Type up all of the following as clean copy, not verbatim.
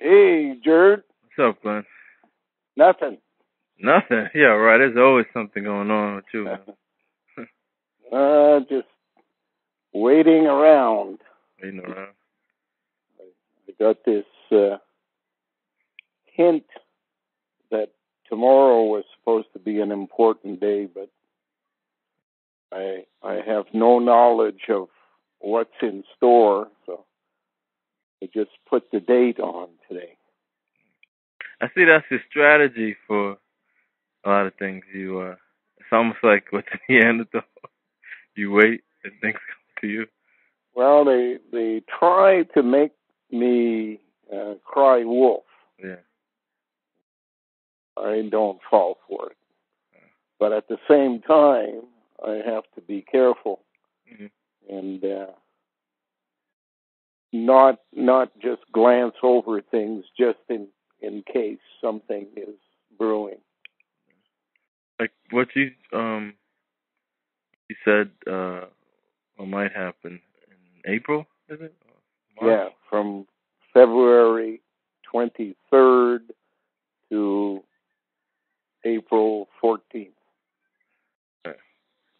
Hey, Jerd. What's up, Glen? Nothing. Yeah, right. There's always something going on with you. Just waiting around. I got this hint that tomorrow was supposed to be an important day, but I have no knowledge of what's in store, so I just put the date on today. I see that's your strategy for a lot of things. You, it's almost like what's in the end of the whole, you wait and things come to you. Well, they try to make me cry wolf. Yeah. I don't fall for it. But at the same time, I have to be careful and not just glance over things just in case something is brewing. Like what you said might happen in April, is it? Yeah, from February 23rd to April 14th.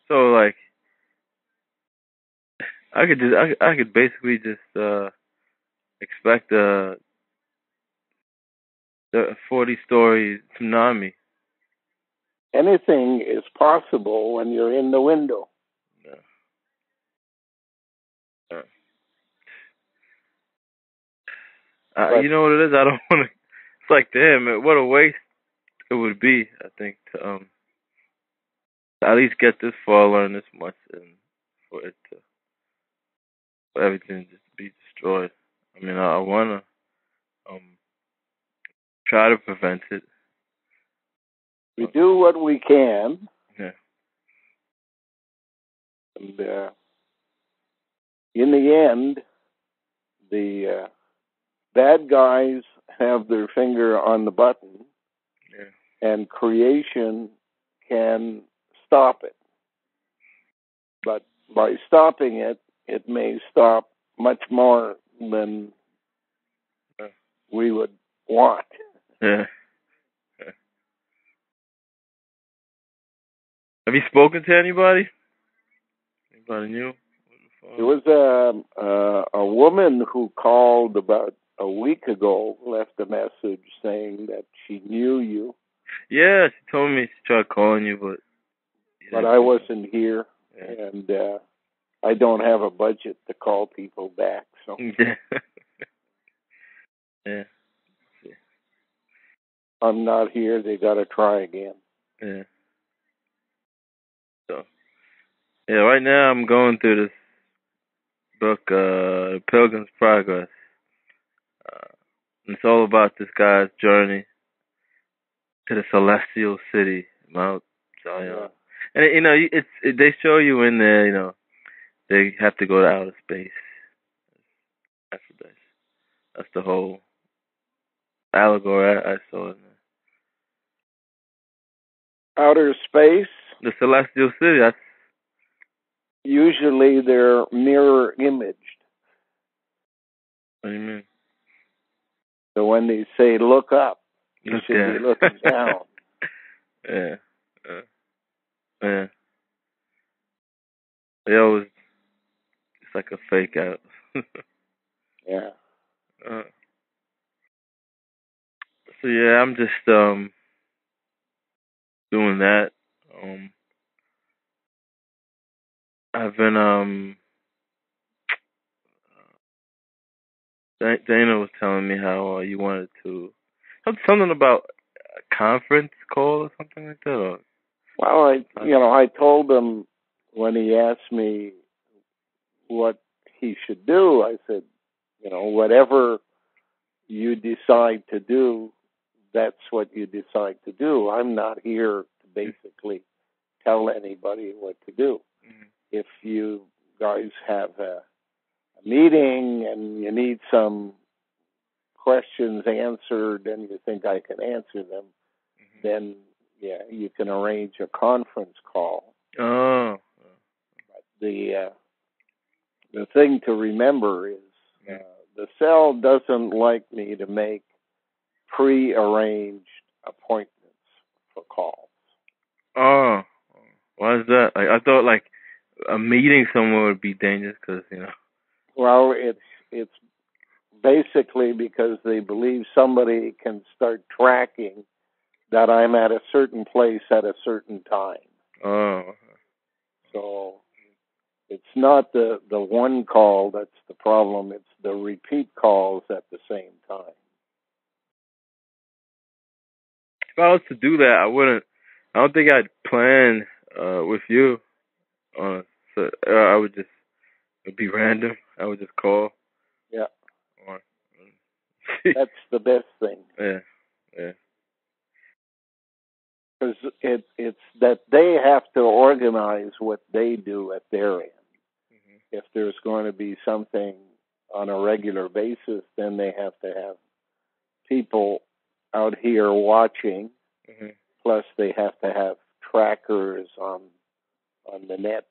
So like, I could basically just expect a 40-story tsunami. Anything is possible when you're in the window. Yeah. You know what it is? I don't want to. It's like, damn, what a waste it would be. I think to at least get this far, learn this much, and for it to, for everything to be destroyed. I mean, I wanna try to prevent it. We do what we can. Yeah. And in the end, the bad guys have their finger on the button, and creation can stop it. But by stopping it, it may stop much more than we would want. Yeah. Yeah. Have you spoken to anybody? Anybody new? There was a woman who called about a week ago, left a message saying that she knew you. Yeah, she told me she tried calling you, but I wasn't here, and I don't have a budget to call people back. So yeah. I'm not here. They got to try again. Yeah. So yeah, right now I'm going through this book, Pilgrim's Progress. It's all about this guy's journey to the Celestial City, Mount Zion. Yeah. And, you know, they show you in there, you know, they have to go to outer space. That's the whole allegory I saw in there. Outer space? The Celestial City. That's... Usually they're mirror-imaged. What do you mean? So when they say, look up, you should be looking down. Yeah. It's like a fake out. Yeah. So yeah, I'm just doing that. I've been Dana was telling me how you wanted to something about a conference call or something like that. Or, well, I told him when he asked me what he should do, I said, whatever you decide to do, that's what you decide to do. I'm not here to basically tell anybody what to do. Mm-hmm. If you guys have a meeting and you need some questions answered and you think I can answer them, then... yeah, you can arrange a conference call. Oh. But the thing to remember is The cell doesn't like me to make prearranged appointments for calls. Oh, why is that? Like, I thought like a meeting somewhere would be dangerous because, you know. Well, it's basically because they believe somebody can start tracking that I'm at a certain place at a certain time. Oh. So it's not the one call that's the problem. It's the repeat calls at the same time. If I was to do that, I wouldn't. I don't think I'd plan with you. I would just, it'd be random. I would just call. Yeah. That's the best thing. Yeah, yeah. Because it's that they have to organize what they do at their end. Mm-hmm. If there's going to be something on a regular basis, then they have to have people out here watching. Mm-hmm. Plus, they have to have trackers on the net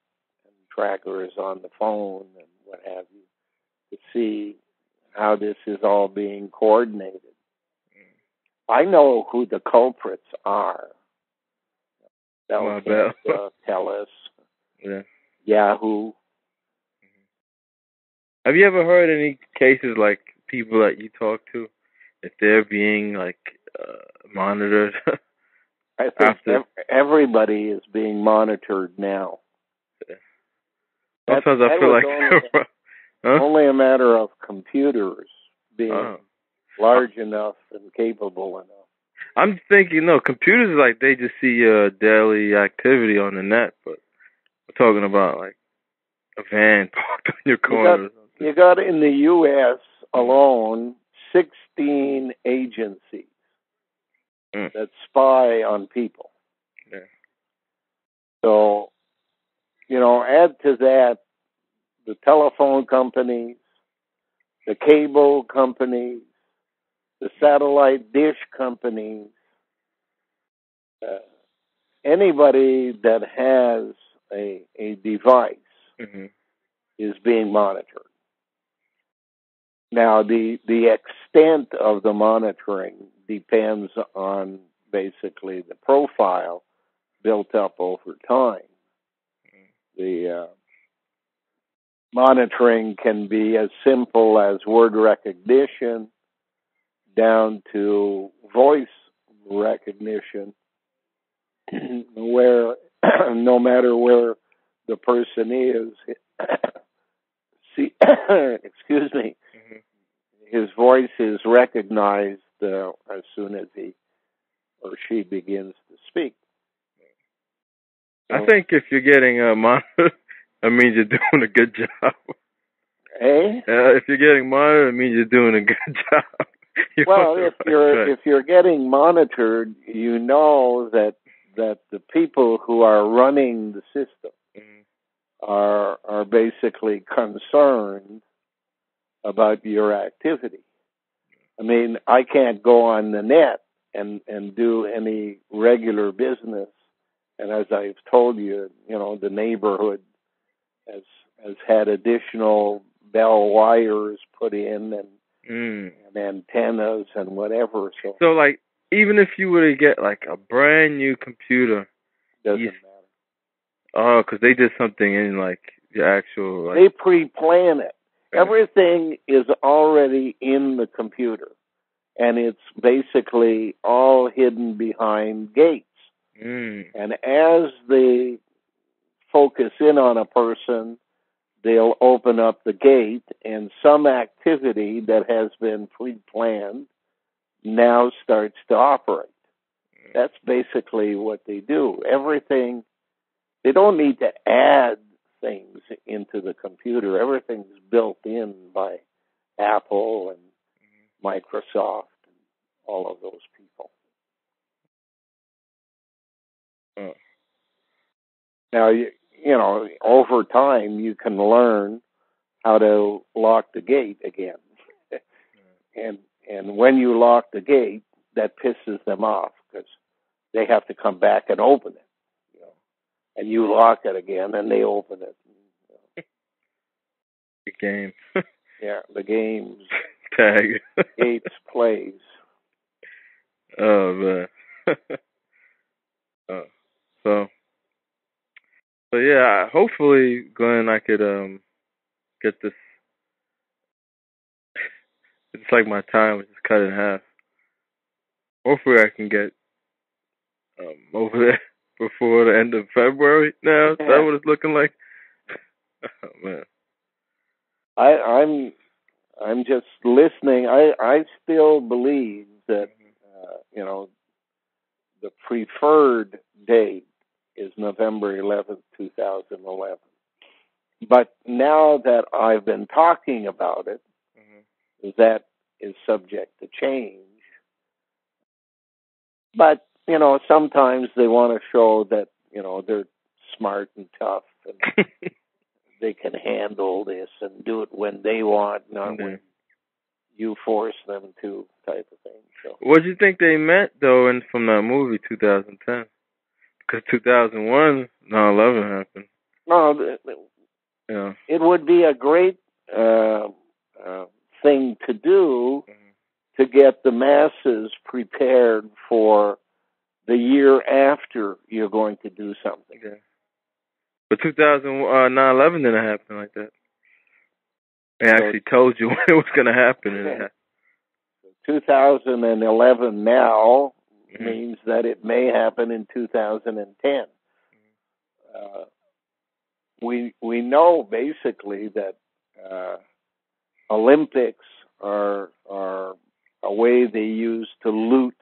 and trackers on the phone and what have you to see how this is all being coordinated. Mm. I know who the culprits are. Bell Canada, tell us. Yeah. Yahoo. Have you ever heard any cases like people that you talk to, if they're being like monitored? I think everybody is being monitored now. Yeah. Sometimes I feel like only a matter of computers being large enough and capable enough. I'm thinking, no, computers, like, they just see daily activity on the net, but we're talking about, like, a van parked on your corner. You got in the U.S. alone 16 agencies that spy on people. Yeah. So, you know, add to that the telephone companies, the cable companies, the satellite dish companies, anybody that has a device is being monitored. Now, the extent of the monitoring depends on basically the profile built up over time. The monitoring can be as simple as word recognition, down to voice recognition, where no matter where the person is, excuse me, his voice is recognized as soon as he or she begins to speak. So, I think if you're getting monitored, that means you're doing a good job. Eh? If you're getting monitored, it means you're doing a good job. Well, if you're getting monitored, you know that the people who are running the system are basically concerned about your activity. I mean, I can't go on the net and do any regular business. And as I've told you, you know, the neighborhood has had additional bell wires put in and antennas and whatever. So, like, even if you were to get, like, a brand-new computer... Doesn't matter. Oh, because they did something in, like, the actual... Like, they pre-plan it. Yeah. Everything is already in the computer, and it's basically all hidden behind gates. And as they focus in on a person... they'll open up the gate, and some activity that has been pre-planned now starts to operate. That's basically what they do. Everything, they don't need to add things into the computer. Everything's built in by Apple and Microsoft and all of those people. Now, you know, over time, you can learn how to lock the gate again. And when you lock the gate, that pisses them off because they have to come back and open it. You know? And you lock it again, and they open it. Good game. Yeah, the games. Tag. Apes plays. Oh, man. So yeah, hopefully, Glenn, I could get this. It's like my time was just cut in half. Hopefully, I can get over there before the end of February. Now, yeah. Is that what it's looking like? Oh man, I'm just listening. I still believe that you know, the preferred date is November 11th, 2011. But now that I've been talking about it, that is subject to change. But, you know, sometimes they want to show that, you know, they're smart and tough and they can handle this and do it when they want, not when you force them to, type of thing. So. What do you think they meant, though, from that movie, 2010? Because 2001, 9/11 happened. No, yeah. It would be a great thing to do to get the masses prepared for the year after you're going to do something. Yeah. But 9/11 didn't happen like that. They actually told you when it was going to happen. And it happened. 2011 now means that it may happen in 2010. We know basically that Olympics are a way they use to loot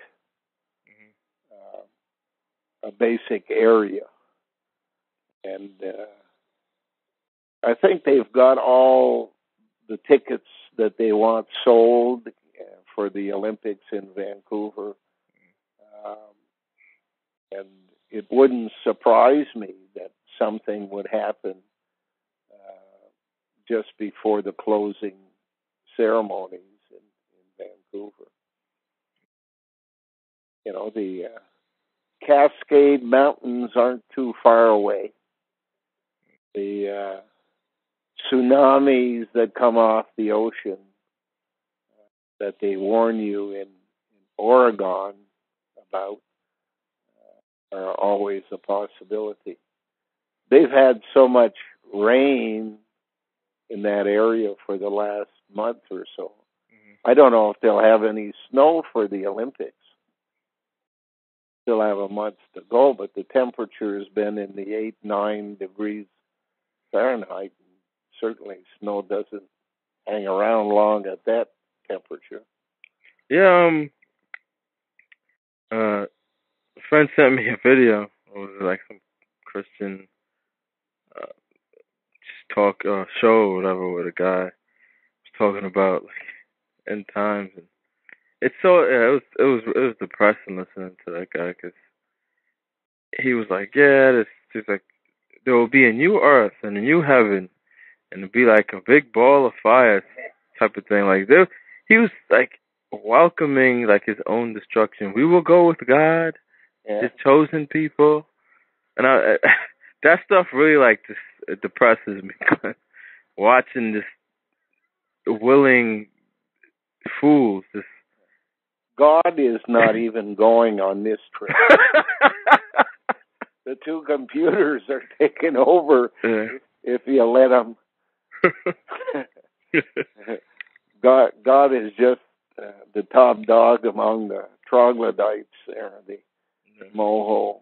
a basic area, and I think they've got all the tickets that they want sold for the Olympics in Vancouver. And it wouldn't surprise me that something would happen just before the closing ceremonies in Vancouver. You know, the Cascade Mountains aren't too far away. The tsunamis that come off the ocean that they warn you in Oregon about are always a possibility. They've had so much rain in that area for the last month or so. I don't know if they'll have any snow for the Olympics. Still have a month to go, but the temperature has been in the 8-9 degrees Fahrenheit. Certainly snow doesn't hang around long at that temperature. Yeah, a friend sent me a video. It was like some Christian just talk show or whatever, with a guy was talking about like end times, and it's so it was depressing listening to that guy, because he was like, yeah, this just like there will be a new earth and a new heaven, and it'll be like a big ball of fire type of thing. Like there, he was like welcoming like his own destruction. We will go with God, His chosen people, and I that stuff really like just it depresses me. Watching this willing fools. This God is not even going on this trip. The two computers are taking over if you let them. God is just the top dog among the troglodytes there, the Moho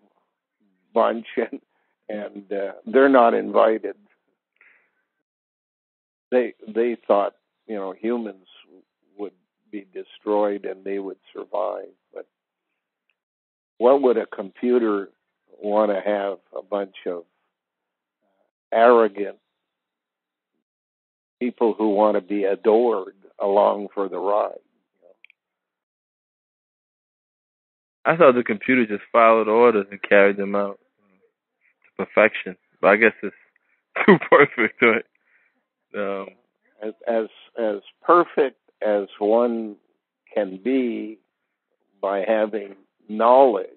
bunch, and they're not invited. They thought, you know, humans would be destroyed and they would survive, but what would a computer want to have a bunch of arrogant people who want to be adored along for the ride? I thought the computer just followed orders and carried them out to perfection. But I guess it's too perfect, right? As perfect as one can be by having knowledge,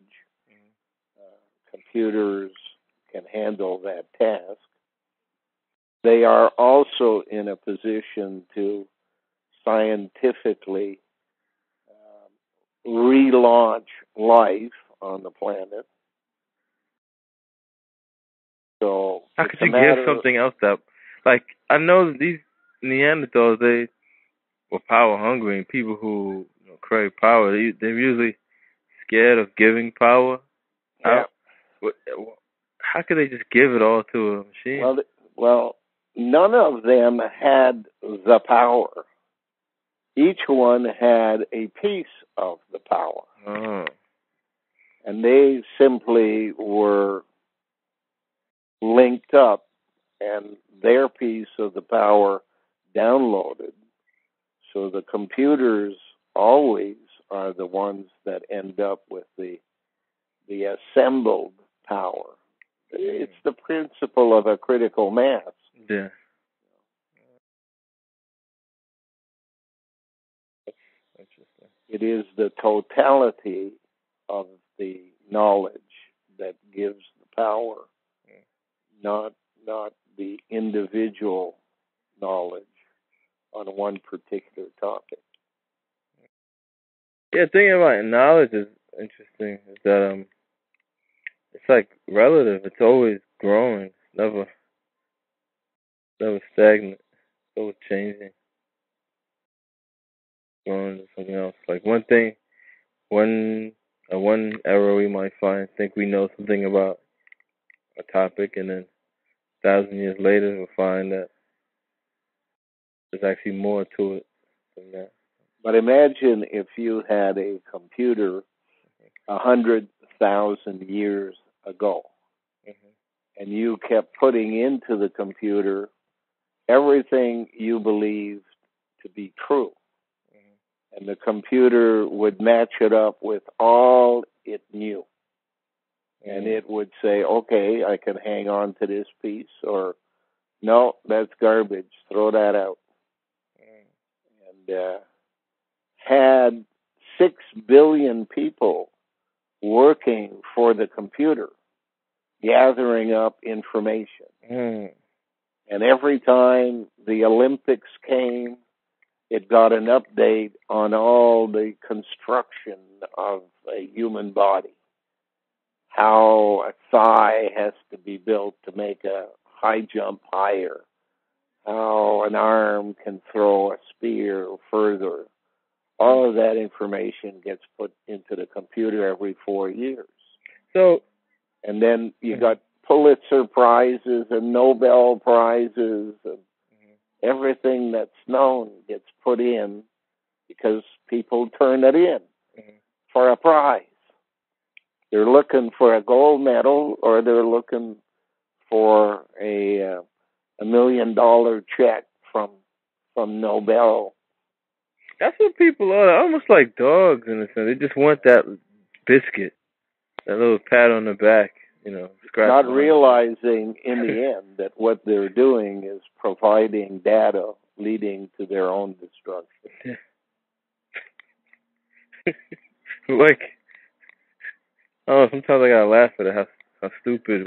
computers can handle that task. they are also in a position to scientifically relaunch life on the planet. So how could you give something else up? Like, I know these Neanderthals, they were power hungry, and people who crave power, they're usually scared of giving power. Yeah. How could they just give it all to a machine? Well, none of them had the power. Each one had a piece of the power. Oh. And they simply were linked up, and their piece of the power downloaded. So the computers always are the ones that end up with the assembled power. It's the principle of a critical mass. Yeah. Interesting. It is the totality of the knowledge that gives the power, not the individual knowledge on one particular topic. Yeah, thinking about knowledge is interesting. Is that it's like relative. It's always growing. It's never stagnant. It's always changing. Growing to something else. Like one error we might think we know something about a topic, and then 1,000 years later we'll find that there's actually more to it than that. But imagine if you had a computer 100,000 years ago, and you kept putting into the computer everything you believed to be true, and the computer would match it up with all it knew, and it would say, okay, I can hang on to this piece, or no, that's garbage, throw that out. And had 6 billion people working for the computer, gathering up information. And every time the Olympics came, it got an update on all the construction of a human body. How a thigh has to be built to make a high jump higher. How an arm can throw a spear further. All of that information gets put into the computer every 4 years. So, and then you got Pulitzer Prizes and Nobel Prizes, and everything that's known gets put in because people turn it in for a prize. They're looking for a gold medal, or they're looking for a $1 million check from Nobel. That's what people are. They're almost like dogs in a sense. They just want that biscuit, that little pat on the back, Not realizing in the end that what they're doing is providing data leading to their own destruction. Sometimes I gotta laugh at how stupid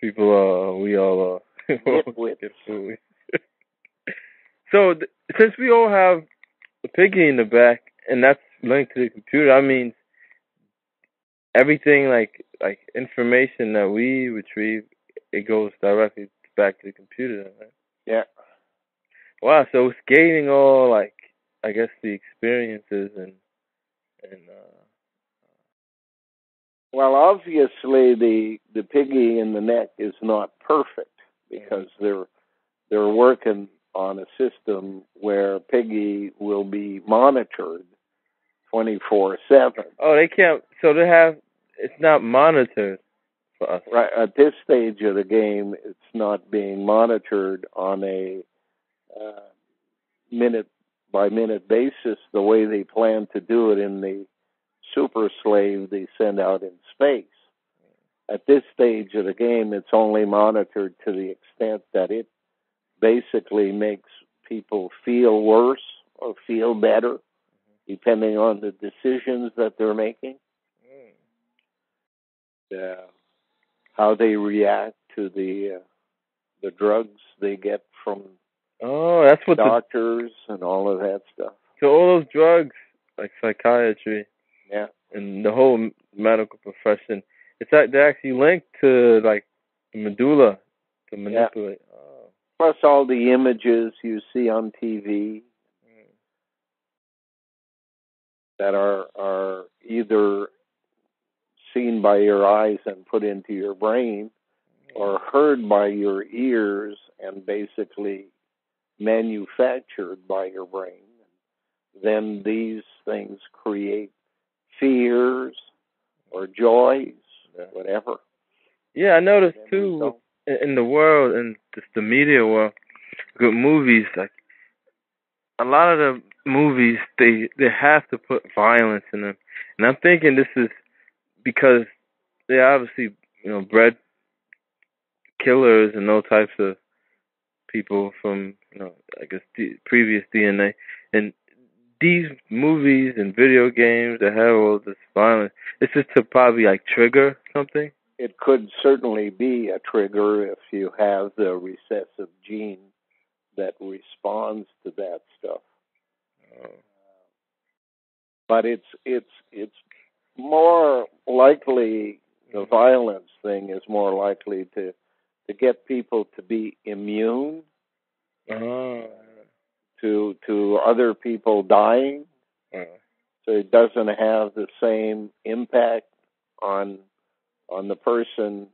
people are. We all are. So, since we all have a piggy in the back, and that's linked to the computer, I mean, everything like information that we retrieve, it goes directly back to the computer, right? Yeah. Wow. So it's gaining all the experiences and. Well, obviously, the piggy in the neck is not perfect, because they're working on a system where Piggy will be monitored 24/7. Oh, they can't. So it's not monitored for us. Right. At this stage of the game, it's not being monitored on a minute-by-minute basis the way they plan to do it in the super slave they send out in space. At this stage of the game, it's only monitored to the extent that it basically makes people feel worse or feel better, depending on the decisions that they're making, how they react to the the drugs they get from that's what doctors and all of that stuff. So all those drugs, like psychiatry, and the whole medical profession, it's like they're actually linked to like the medulla to manipulate. Yeah. Plus all the images you see on TV that are either seen by your eyes and put into your brain, or heard by your ears and basically manufactured by your brain. Then these things create fears or joys, whatever. Yeah, I noticed too in the world, in just the media world, good movies, like a lot of the movies, they have to put violence in them. And I'm thinking this is because they obviously, you know, bred killers and those types of people from, you know, I guess previous DNA. And these movies and video games that have all this violence, it's just to probably like trigger something. It could certainly be a trigger if you have the recessive gene that responds to that stuff. But it's more likely, the violence thing is more likely to get people to be immune to other people dying. So it doesn't have the same impact on the person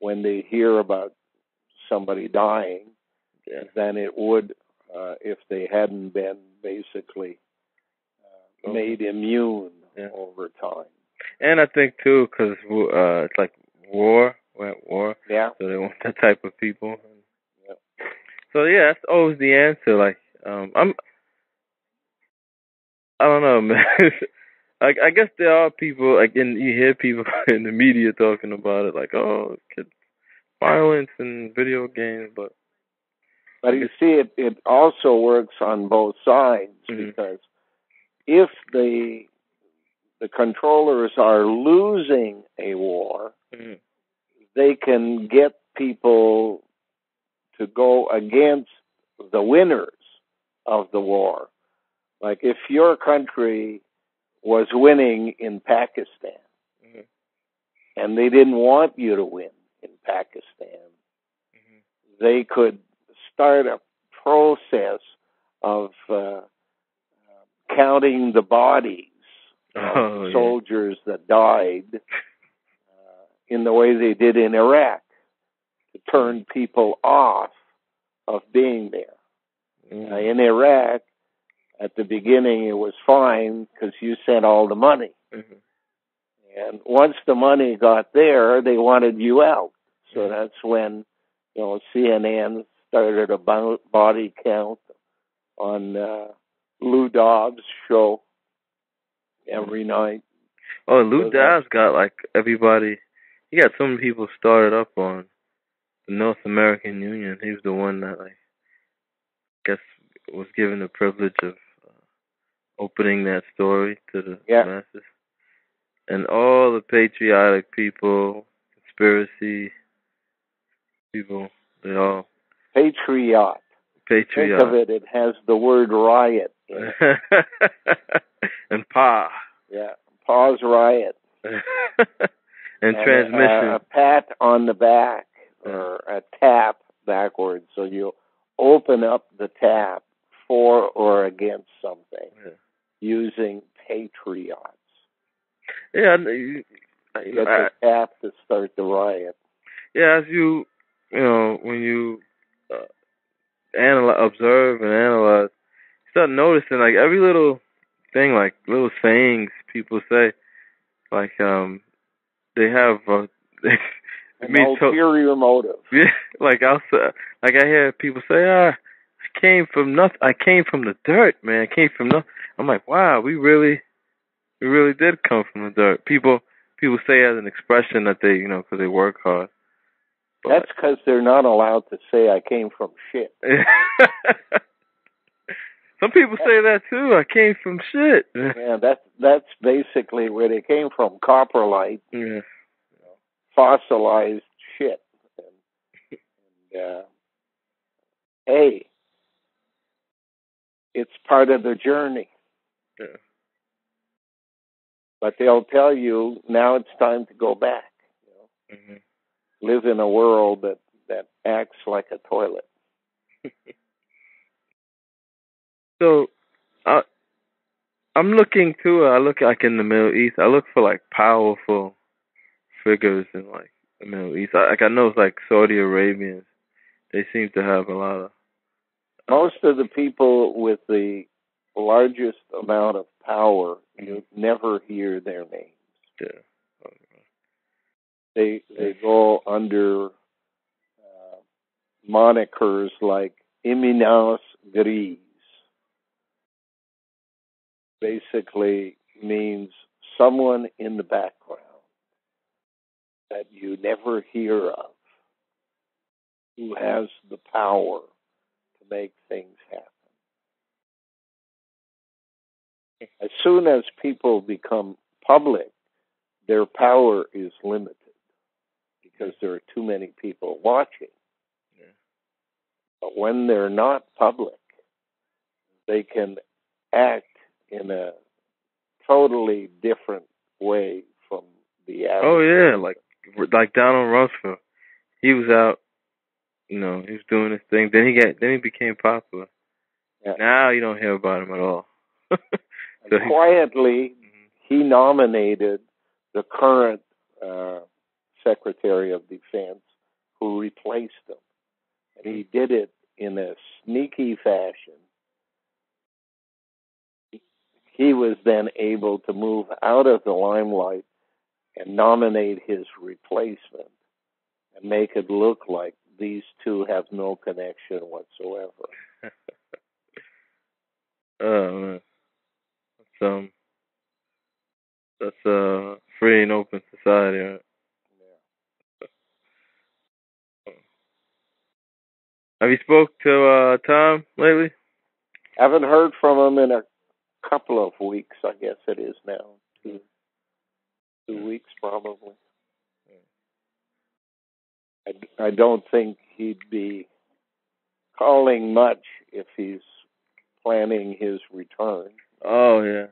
when they hear about somebody dying than it would if they hadn't been basically made immune over time. And I think, too, because it's like war. We're at war. Yeah. So they want that type of people. Yeah. So, yeah, that's always the answer. Like, I don't know, man. I guess there are people, like, and you hear people in the media talking about it, like, oh, kids, violence and video games. But you see, it also works on both sides, because if the controllers are losing a war, they can get people to go against the winners of the war. Like if your country was winning in Pakistan and they didn't want you to win in Pakistan, they could start a process of counting the bodies of soldiers that died in the way they did in Iraq, to turn people off of being there. In Iraq, at the beginning, it was fine because you sent all the money. And once the money got there, they wanted you out. So that's when, you know, CNN started a body count on Lou Dobbs' show every night. Oh, Lou Dobbs got like everybody. He got so many people started up on the North American Union. He was the one that, like, I guess, was given the privilege of opening that story to the masses. And all the patriotic people, conspiracy people, they all... Patriot. Think of it, it has the word riot in it. And Pa. Yeah, Pa's riot. And transmission. A pat on the back, or a tap backwards. So you open up the tap for or against something using patriots. Yeah. You get the tap to start the riot. Yeah, as you know, when you observe and analyze, you start noticing, like, every little thing, like little sayings people say, like, they have an ulterior motive. Yeah, like I hear people say, I came from nothing. I came from the dirt, man. I came from nothing. I'm like, wow, we really did come from the dirt. People say as an expression that they, you know, because they work hard. But that's because they're not allowed to say I came from shit. Some people say that too. I came from shit. Yeah, that's basically where they came from. Coprolite, fossilized shit, and hey, it's part of the journey. Yeah. But they'll tell you, now it's time to go back. You know? Mm-hmm. Live in a world that acts like a toilet. So, I'm looking too. I look like in the Middle East. I look for like powerful figures in like the Middle East. I know it's like Saudi Arabians. They seem to have a lot of. Most of the people with the largest amount of power, you never hear their names. Yeah. Okay. They go under monikers like Eminence Grise. Basically means someone in the background that you never hear of who has the power to make things happen. As soon as people become public, their power is limited because there are too many people watching. Yeah. But when they're not public, they can act in a totally different way from the average. Oh, yeah, like Donald Rumsfeld. He was out, you know, he was doing his thing. Then he became popular. Yeah. Now you don't hear about him at all. And quietly, he nominated the current Secretary of Defense who replaced him. And he did it in a sneaky fashion. He was then able to move out of the limelight and nominate his replacement and make it look like these two have no connection whatsoever. Oh, man. That's a free and open society, right? Yeah. Have you spoke to Tom lately? Haven't heard from him in a couple of weeks, I guess it is now. Two weeks, probably. I don't think he'd be calling much if he's planning his return. Oh, yeah.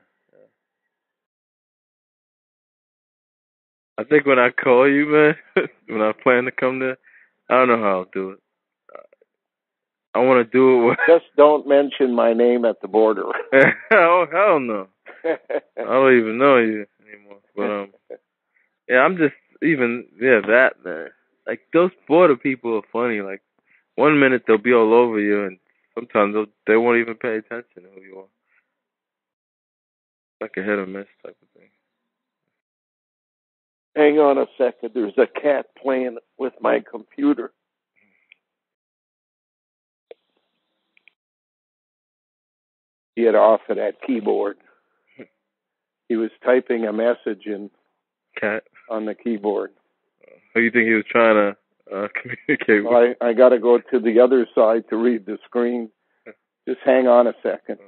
I think when I call you, man, when I plan to come there, I don't know how I'll do it. I want to do it with... Just don't mention my name at the border. Oh, hell no. I don't even know you anymore. But, yeah, I'm just even, yeah, that, man. Like, those border people are funny. Like, one minute they'll be all over you, and sometimes they won't even pay attention to who you are. Like a hit or miss type of thing. Hang on a second. There's a cat playing with my computer. Get off of that keyboard. He was typing a message in cat on the keyboard. Oh, you think he was trying to communicate with? I got to go to the other side to read the screen. Just hang on a second.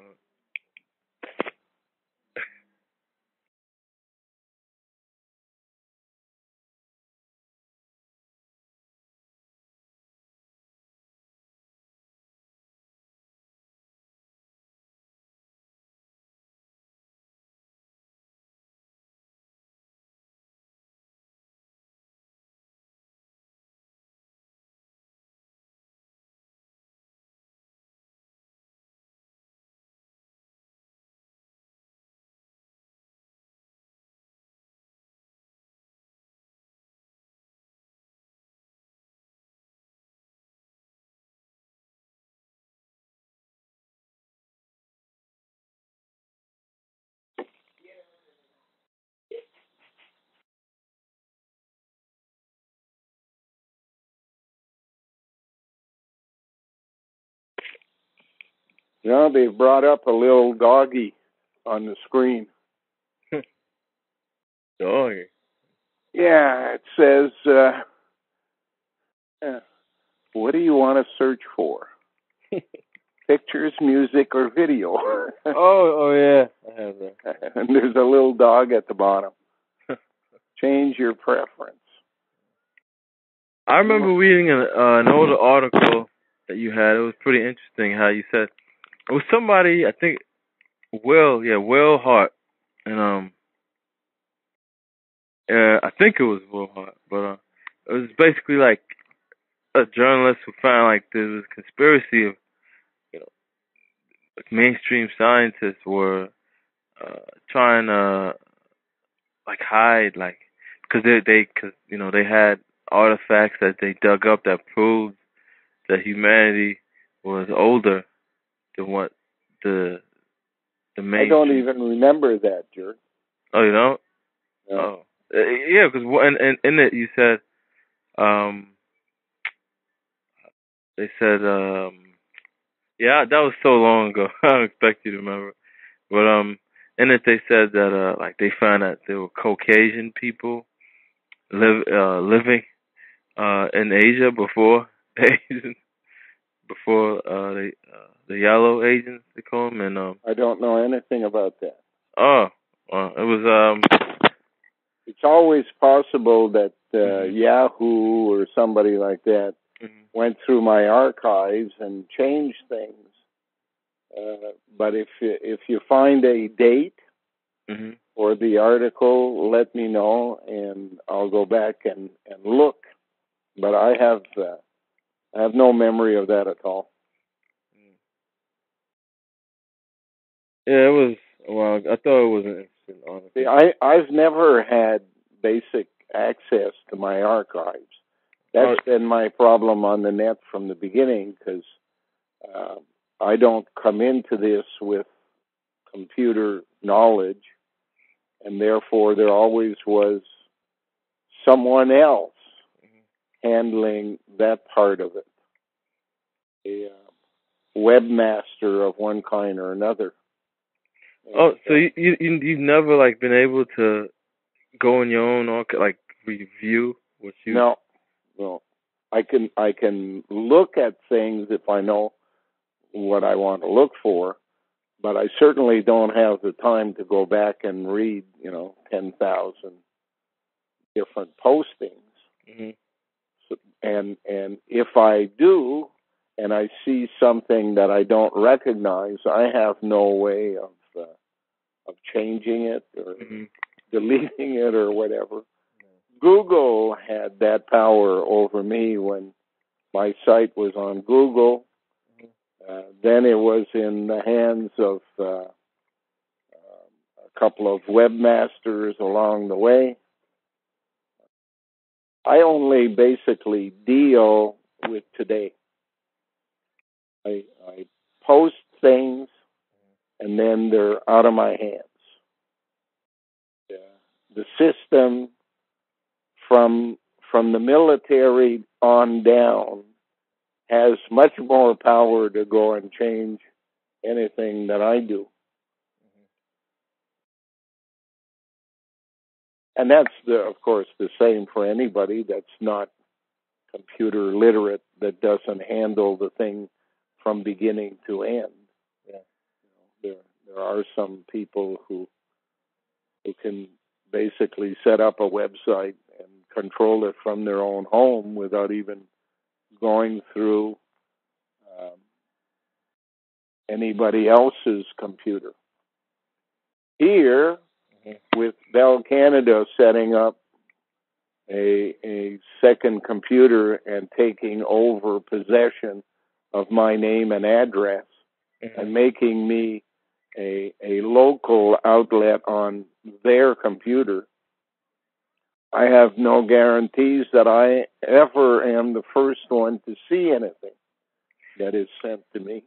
You know, they brought up a little doggy on the screen. Doggy? Yeah, it says, what do you want to search for? Pictures, music, or video? oh, yeah. I have that. And there's a little dog at the bottom. Change your preference. I remember reading an older article that you had. It was pretty interesting how you said it was somebody, I think, Will Hart, and I think it was Will Hart, but it was basically like a journalist who found like there's this conspiracy of, you know, like mainstream scientists were trying to like hide, like, because they had artifacts that they dug up that proved that humanity was older than what the main. I don't even remember that, Jerd. Oh, you don't? No. Oh, yeah, because in it you said, they said, yeah, that was so long ago. I don't expect you to remember, but in it they said that like they found that there were Caucasian people living in Asia before Asians, before the yellow Asians, they call them. And I don't know anything about that. Oh, well, it was. It's always possible that Yahoo or somebody like that went through my archives and changed things. But if you find a date or the article, let me know, and I'll go back and look. But I have no memory of that at all. Yeah, it was. Well, I thought it was an interesting article. See, I've never had basic access to my archives. That's been my problem on the net from the beginning, because I don't come into this with computer knowledge, and therefore there always was someone else handling that part of it, a webmaster of one kind or another. Oh, so you've never like been able to go in your own like review what you? No, I can look at things if I know what I want to look for, but I certainly don't have the time to go back and read, 10,000 different postings. Mm-hmm. So, and if I do, and I see something that I don't recognize, I have no way of changing it or deleting it or whatever. Google had that power over me when my site was on Google. Then it was in the hands of a couple of webmasters along the way. I only basically deal with today. I post things, and then they're out of my hands. Yeah. The system from the military on down has much more power to go and change anything that I do. And that's, of course, the same for anybody that's not computer literate, that doesn't handle the thing from beginning to end. Yeah. There are some people who can basically set up a website and control it from their own home without even going through anybody else's computer. Here, with Bell Canada setting up a second computer and taking over possession of my name and address and making me a local outlet on their computer, I have no guarantees that I ever am the first one to see anything that is sent to me.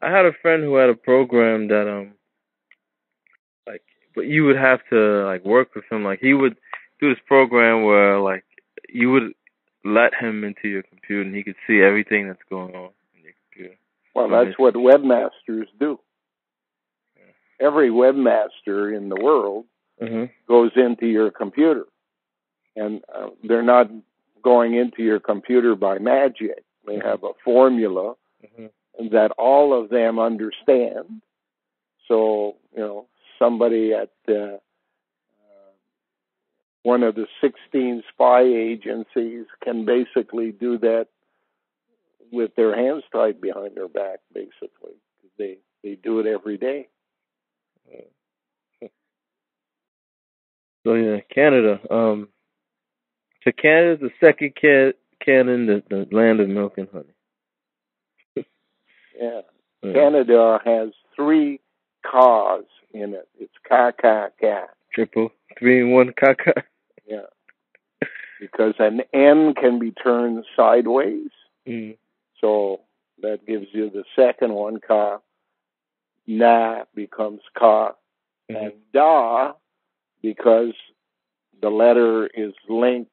I had a friend who had a program that, but you would have to like work with him. Like he would do this program where like you would let him into your computer and he could see everything that's going on in your computer. Well, that's what webmasters do. Yeah. Every webmaster in the world goes into your computer. And they're not going into your computer by magic. They have a formula that all of them understand. So, somebody at one of the 16 spy agencies can basically do that with their hands tied behind their back, basically. They do it every day. So, yeah, Canada. So Canada's the second canon, the land of milk and honey. Yeah. Yeah. Canada has three K's in it. It's ka-ka-ka. Triple. 3 in 1 ka-ka. Yeah. Because an N can be turned sideways. Mm. So that gives you the second one, ka. Na becomes ka. Mm-hmm. And da, because the letter is linked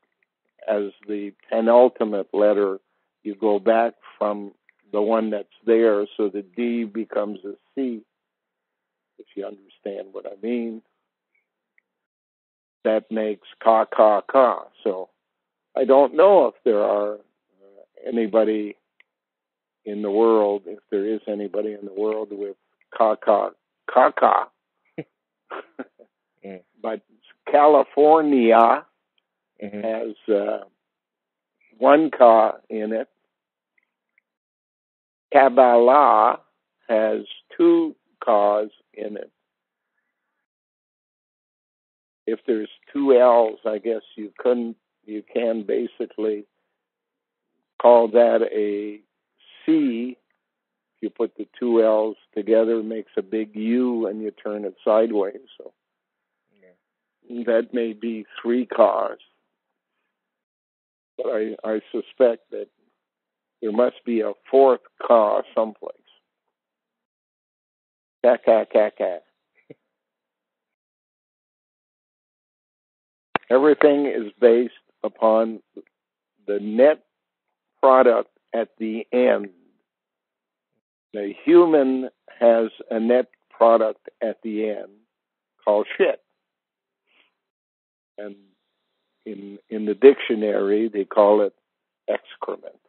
as the penultimate letter, you go back from the one that's there, so the D becomes a C, if you understand what I mean. That makes ka, ka, ka. So I don't know if there are anybody in the world, if there is anybody in the world with ka, ka, ka, ka. Mm. But California mm-hmm. has 1 ka in it. Kabbalah has 2 kas in it. If there's 2 L's, I guess you can basically call that a C. If you put the 2 L's together, it makes a big U, and you turn it sideways. So. That may be 3 kas, but I suspect that there must be a 4th ka someplace. Ka ka ka ka. Everything is based upon the net product at the end. The human has a net product at the end called shit. And in the dictionary, they call it excrement.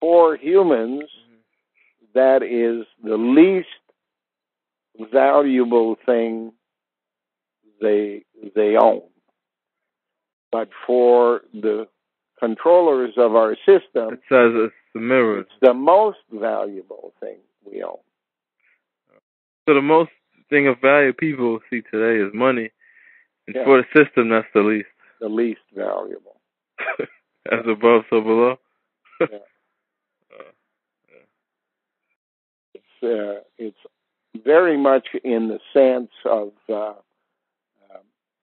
For humans, mm-hmm. that is the least valuable thing they own. But for the controllers of our system, it says it's the mirror. It's the most valuable thing we own. So the most thing of value people see today is money. And yeah. For the system, that's the least. The least valuable. As above, so below? Yeah. Yeah. It's very much in the sense of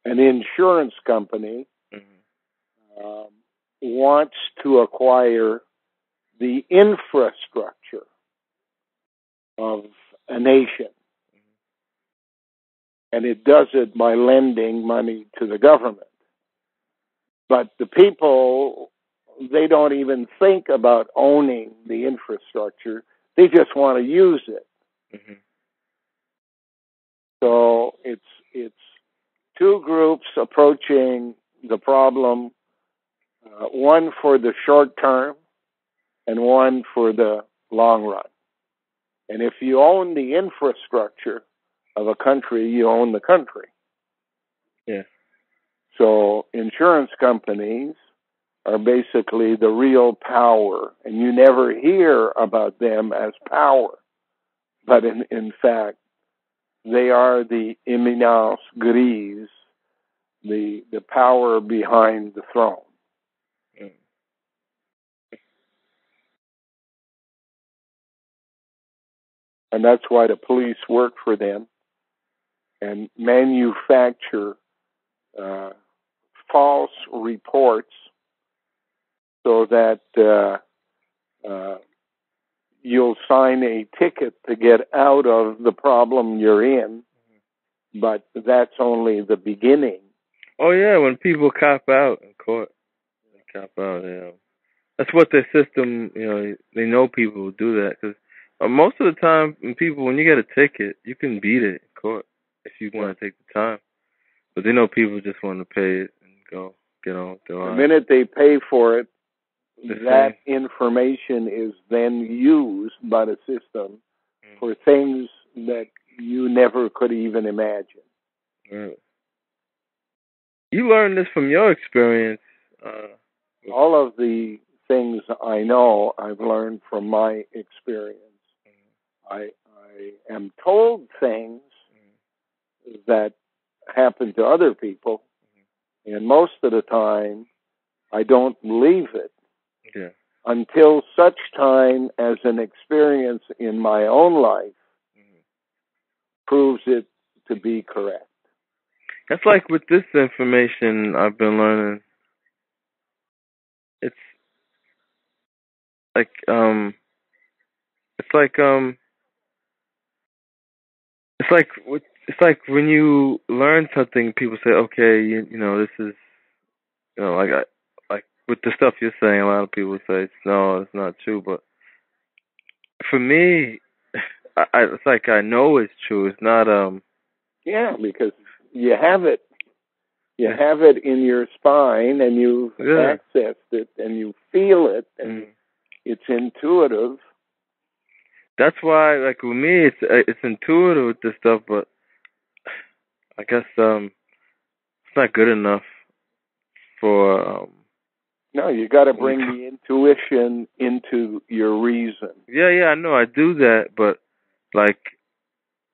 an insurance company mm-hmm. Wants to acquire the infrastructure of a nation. And it does it by lending money to the government. But the people, they don't even think about owning the infrastructure. They just want to use it. Mm-hmm. So it's two groups approaching the problem, one for the short term and one for the long run. And if you own the infrastructure of a country, you own the country. Yeah. So insurance companies are basically the real power, and you never hear about them as power. But in fact, they are the eminence grise, the power behind the throne. Mm. And that's why the police work for them and manufacture false reports so that you'll sign a ticket to get out of the problem you're in, but that's only the beginning. Oh, yeah, when people cop out in court, they cop out, yeah. That's what their system, you know, they know people do that because most of the time, when you get a ticket, you can beat it in court. If you want to take the time. But they know people just want to pay it and go get on with their life. The minute they pay for it, that information is then used by the system mm. for things that you never could even imagine. Right. You learned this from your experience. All of the things I know, I've learned from my experience. I am told things that happen to other people, and most of the time, I don't believe it until such time as an experience in my own life proves it to be correct. That's like with this information I've been learning. It's like when you learn something, people say, "Okay, you know, this is, you know, like with the stuff you're saying." A lot of people say, "No, it's not true." But for me, it's like I know it's true. It's not because you have it. You have it in your spine, and you've accessed it, and you feel it, and it's intuitive. That's why, like with me, it's intuitive with this stuff, but I guess it's not good enough for. No, you got to bring the intuition into your reason. Yeah, I know, I do that, but like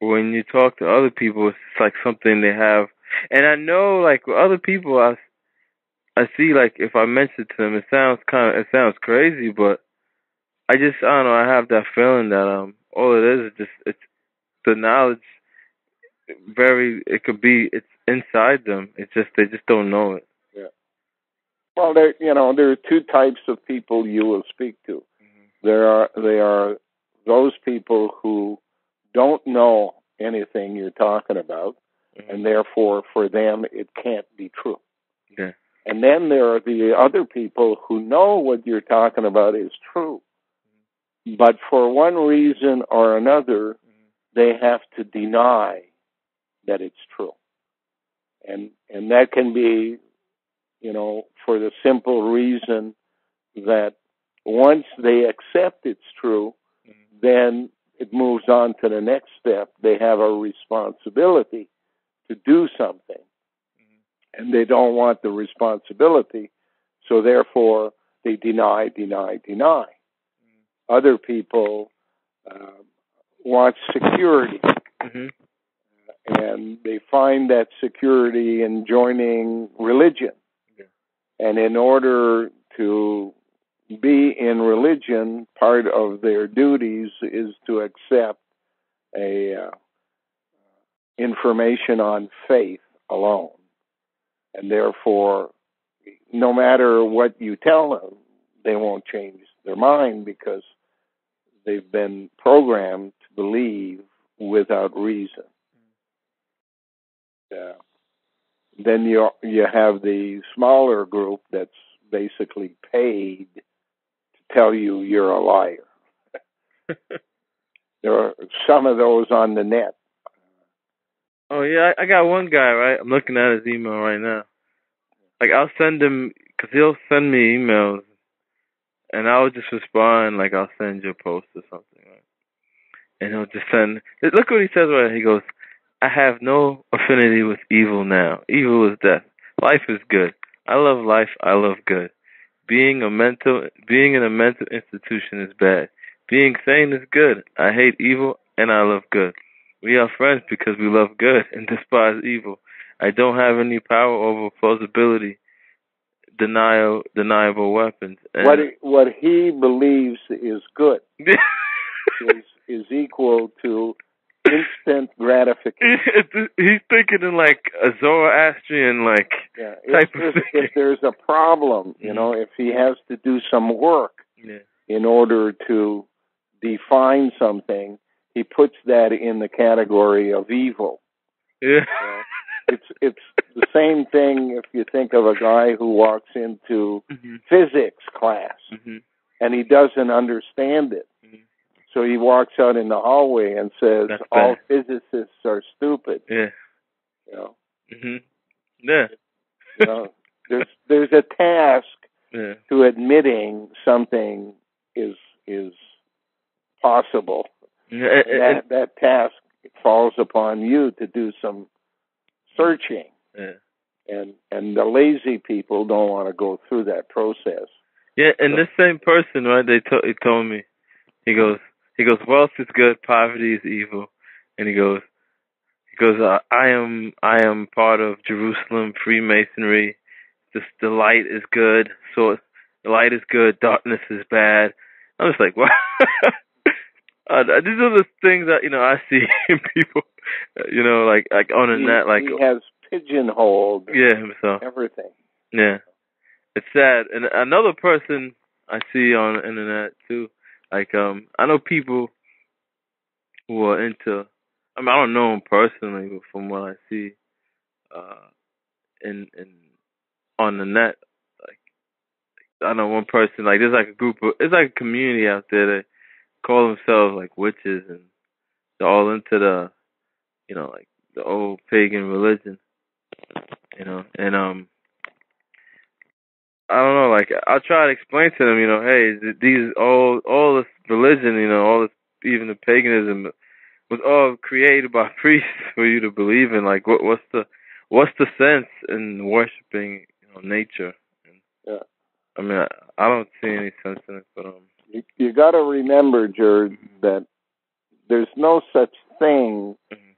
when you talk to other people, it's like something they have. And I know, like with other people, I see, like if I mention to them, it sounds crazy, but I don't know, I have that feeling that all it is just it's the knowledge. It's inside them. It's just they just don't know it. Yeah. Well, there are two types of people you will speak to. Mm-hmm. They are those people who don't know anything you're talking about. And therefore, for them, it can't be true. Yeah. And then there are the other people who know what you're talking about is true. But for one reason or another, they have to deny that it's true. And that can be, you know, for the simple reason that once they accept it's true, then it moves on to the next step. They have a responsibility to do something, and they don't want the responsibility, so therefore they deny. Other people want security, and they find that security in joining religion, and in order to be in religion, part of their duties is to accept information on faith alone, and therefore no matter what you tell them, they won't change their mind because they've been programmed to believe without reason. Then you have the smaller group that's basically paid to tell you you're a liar. There are some of those on the net. Oh, yeah, I got one guy, right? I'm looking at his email right now. Like, I'll send him, because he'll send me emails, and I'll just respond, like, I'll send you a post or something, right? And he'll just send, look what he says right now. He goes, I have no affinity with evil now. Evil is death. Life is good. I love life. I love good. Being in a mental institution is bad. Being sane is good. I hate evil, and I love good. We are friends because we love good and despise evil. I don't have any power over plausibility, deniable weapons. And what he believes is good is equal to instant gratification. He's thinking in like a Zoroastrian type of thing. If there's a problem, you know, if he has to do some work in order to define something, he puts that in the category of evil. Yeah. It's the same thing if you think of a guy who walks into physics class and he doesn't understand it. So he walks out in the hallway and says, all physicists are stupid. Yeah. You know? Yeah. You know, there's a task to admitting something is possible. That task falls upon you to do some searching And the lazy people don't want to go through that process. Yeah, and so, this same person, right? He told me, he goes, wealth is good, poverty is evil, and he goes, I am part of Jerusalem Freemasonry. Just the light is good, so the light is good, darkness is bad. I'm just like, wow. These are the things that I see in people, like on the net, like he has pigeonholed. Yeah, himself. Everything. Yeah, it's sad. And another person I see on the internet too. Like I know people who are into. I mean, I don't know them personally, but from what I see, in on the net, like I know one person. Like there's like a group of, it's like a community out there that call themselves like witches, and they're all into the, like the old pagan religion, and I don't know, like I'll try to explain to them, hey, these all this religion, all this, even the paganism, was all created by priests for you to believe in. Like what's the sense in worshiping nature? And, yeah, I mean I don't see any sense in it, but You got to remember, Jerd, that there's no such thing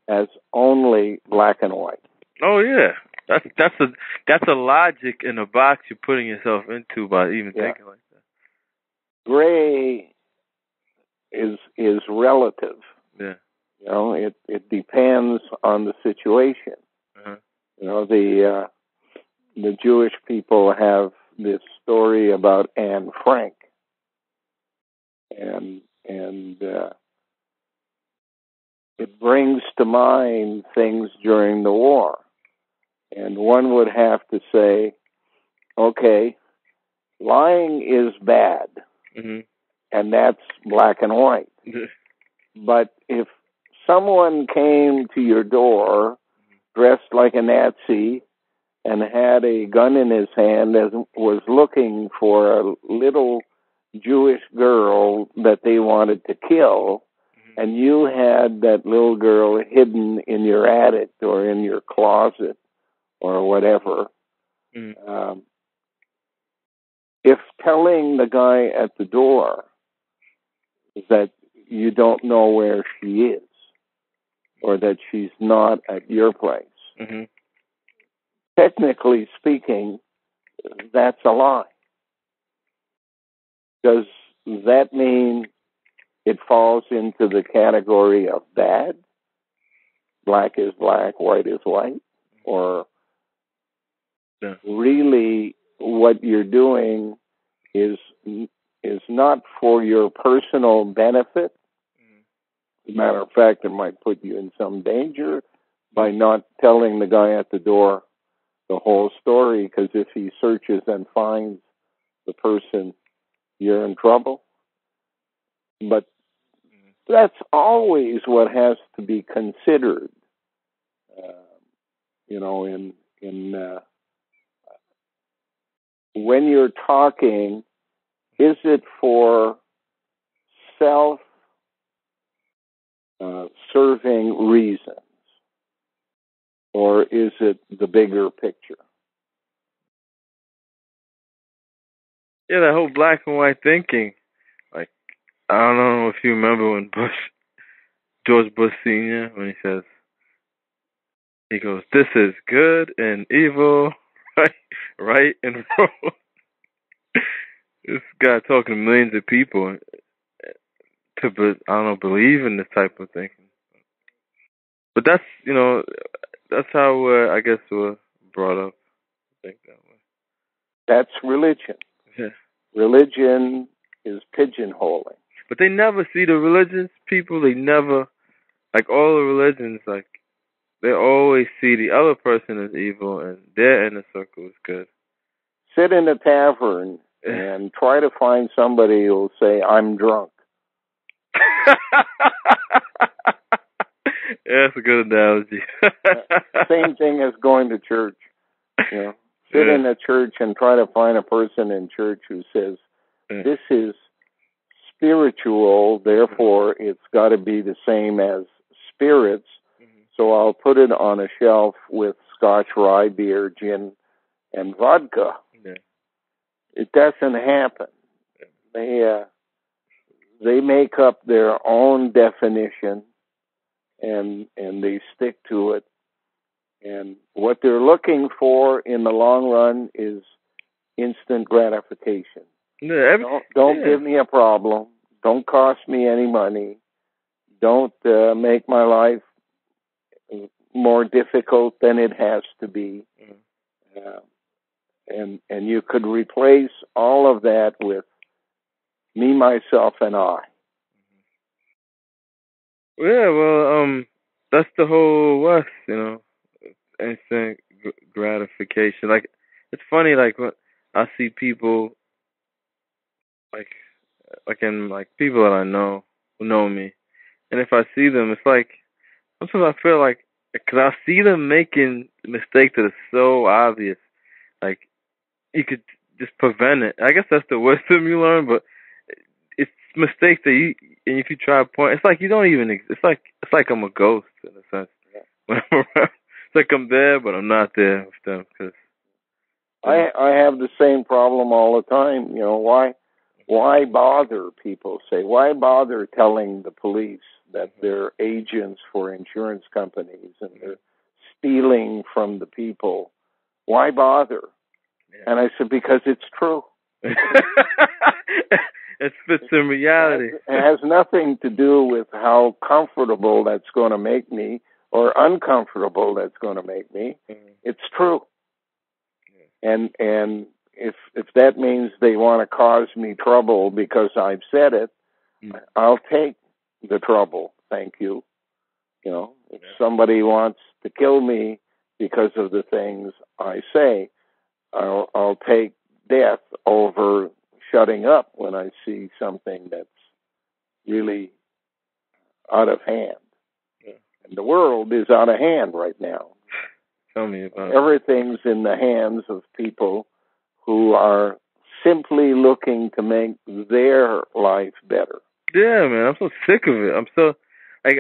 as only black and white. Oh yeah, that's a logic in a box you're putting yourself into by even thinking like that. Gray is relative. Yeah, it depends on the situation. Uh-huh. The Jewish people have this story about Anne Frank. And it brings to mind things during the war. And one would have to say, okay, lying is bad, and that's black and white. But if someone came to your door dressed like a Nazi and had a gun in his hand and was looking for a little Jewish girl that they wanted to kill, and you had that little girl hidden in your attic or in your closet or whatever, if telling the guy at the door that you don't know where she is or that she's not at your place, technically speaking, that's a lie. Does that mean it falls into the category of bad? Black is black, white is white? Or really what you're doing is not for your personal benefit. As a matter of fact, it might put you in some danger by not telling the guy at the door the whole story, because if he searches and finds the person, you're in trouble. But that's always what has to be considered, in when you're talking, is it for self-serving reasons, or is it the bigger picture? Yeah, that whole black and white thinking. Like, I don't know if you remember when George Bush Sr., when he says, this is good and evil, right and wrong. This guy talking to millions of people to believe in this type of thinking. But that's, that's how we're brought up. I think that way. That's religion. Yeah. Religion is pigeonholing. But they never see the religious people. They never, like all the religions, like they always see the other person as evil and their inner circle is good. Sit in a tavern and try to find somebody who'll say, I'm drunk. That's a good analogy. Same thing as going to church. Sit in a church and try to find a person in church who says, this is spiritual, therefore it's got to be the same as spirits, so I'll put it on a shelf with scotch, rye, beer, gin, and vodka. Yeah. It doesn't happen. Yeah. They make up their own definition, and they stick to it. And what they're looking for in the long run is instant gratification. Yeah, don't give me a problem. Don't cost me any money. Don't make my life more difficult than it has to be. Mm-hmm. And you could replace all of that with me, myself, and I. Yeah, well, that's the whole West, you know, instant gratification. Like, it's funny, like, when I see people, like people that I know who know me, and if I see them, it's like, sometimes I feel like, because I see them making mistakes that are so obvious, like, you could just prevent it. I guess that's the wisdom you learn, but it's mistakes that you, and if you try to point, it's like you don't even, it's like I'm a ghost in a sense. Yeah. When I'm around, it's like I'm there, but I'm not there with them. Cause, I have the same problem all the time. You know, why bother, people say? Why bother telling the police that they're agents for insurance companies and they're stealing from the people? Why bother? Yeah. And I said, because it's true. It fits in reality. It has nothing to do with how comfortable that's going to make me or uncomfortable that's going to make me. Mm-hmm. It's true. Yeah. And if that means they want to cause me trouble because I've said it, I'll take the trouble. Thank you. You know, if somebody wants to kill me because of the things I say, I'll take death over shutting up when I see something that's really out of hand. Yeah. And the world is out of hand right now. Tell me about everything's in the hands of people who are simply looking to make their life better. Yeah, man, I'm so sick of it. I'm so, like,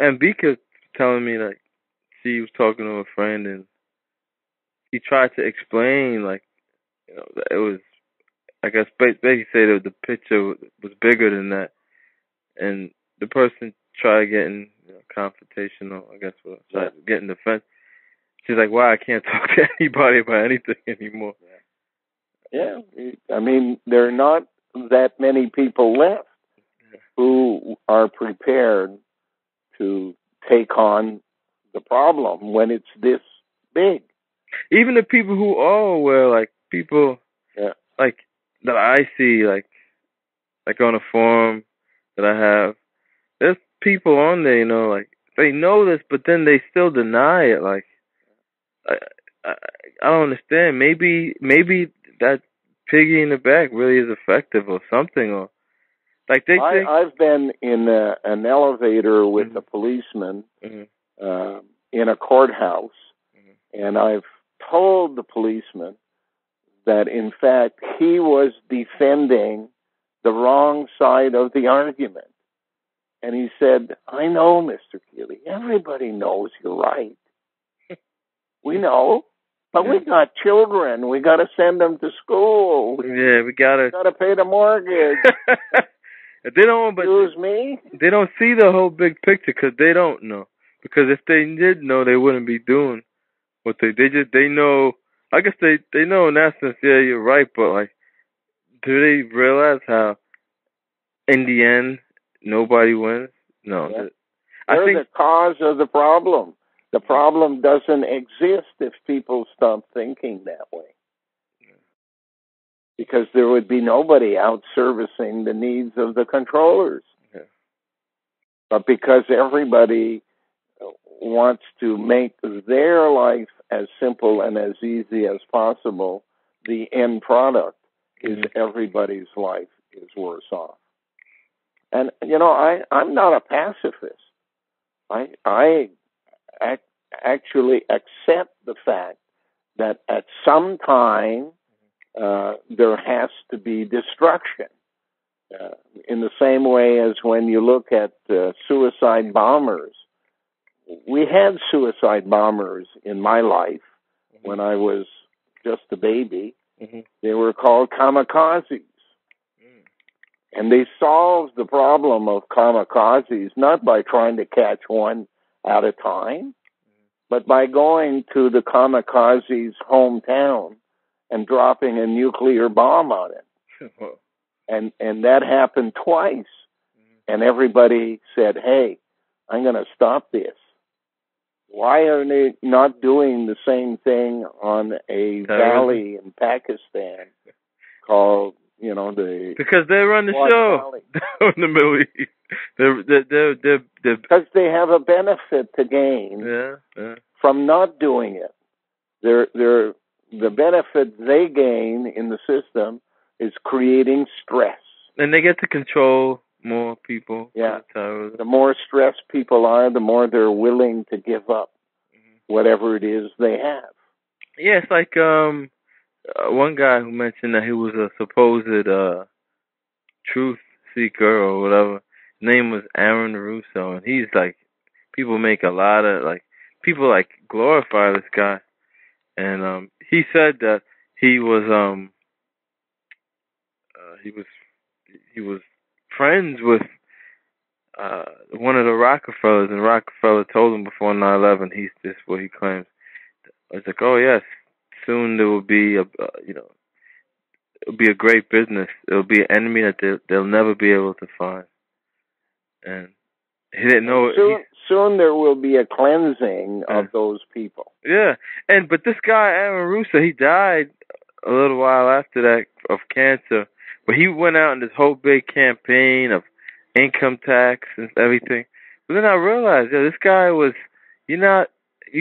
and Bika telling me, like, she was talking to a friend and he tried to explain, like, you know, that it was, I guess, basically say that the picture was bigger than that. And the person tried getting, you know, confrontational, I guess, getting defense. She's like, wow, I can't talk to anybody about anything anymore. Yeah. I mean, there are not that many people left who are prepared to take on the problem when it's this big. Even the people who are aware, like people like that I see, like on a forum that I have, there's people on there, you know, like they know this, but then they still deny it. Like, I don't understand. Maybe that piggy in the back really is effective or something. Or like they I've been in an elevator with a policeman in a courthouse, and I've told the policeman that, in fact, he was defending the wrong side of the argument. And he said, I know, Mr. Keeley, everybody knows you're right. We know, but we got children. We got to send them to school. Yeah, we got to pay the mortgage. They don't, but excuse me? They don't see the whole big picture because they don't know. Because if they did know, they wouldn't be doing what they know. I guess they know in that sense, yeah, you're right, but, like, do they realize how, in the end, nobody wins? No. Yeah. They're the cause of the problem. The problem doesn't exist if people stop thinking that way. Yeah. Because there would be nobody out-servicing the needs of the controllers. Yeah. But because everybody wants to make their life as simple and as easy as possible, the end product is everybody's life is worse off. And, you know, I'm not a pacifist. I actually accept the fact that at some time there has to be destruction. In the same way as when you look at suicide bombers, we had suicide bombers in my life when I was just a baby. They were called kamikazes. And they solved the problem of kamikazes not by trying to catch one at a time, but by going to the kamikaze's hometown and dropping a nuclear bomb on it. And that happened twice. And everybody said, hey, I'm going to stop this. Why are they not doing the same thing on a valley in Pakistan called, you know, the... Because they run the show down in the Middle East. Because they have a benefit to gain from not doing it. They're, the benefit they gain in the system is creating stress. And they get to control more people. Yeah. The more stressed people are, the more they're willing to give up whatever it is they have. Yeah, it's like... one guy who mentioned that he was a supposed truth seeker or whatever. His name was Aaron Russo, and he's like, people make a lot of people glorify this guy, and he said that he was friends with one of the Rockefellers, and Rockefeller told him before 9/11. He's this what he claims. It's like, oh yes. Soon there will be a it'll be a great business. It'll be an enemy that they'll never be able to find. And he didn't know. Soon there will be a cleansing of those people. Yeah, but this guy Aaron Russo, he died a little while after that of cancer. But he went out in this whole big campaign of income tax and everything. But then I realized, this guy was you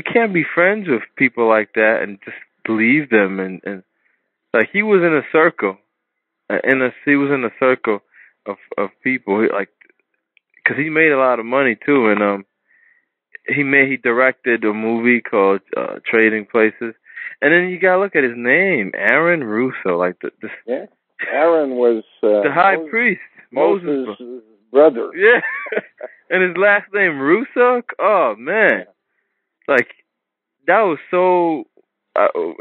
can't be friends with people like that and just believe them, and like he was in a circle, he was in a circle of people, because he made a lot of money too, and he directed a movie called Trading Places, and then you gotta look at his name, Aaron Russo, Aaron was the high priest, Moses' brother, and his last name Russo, oh man, that was so.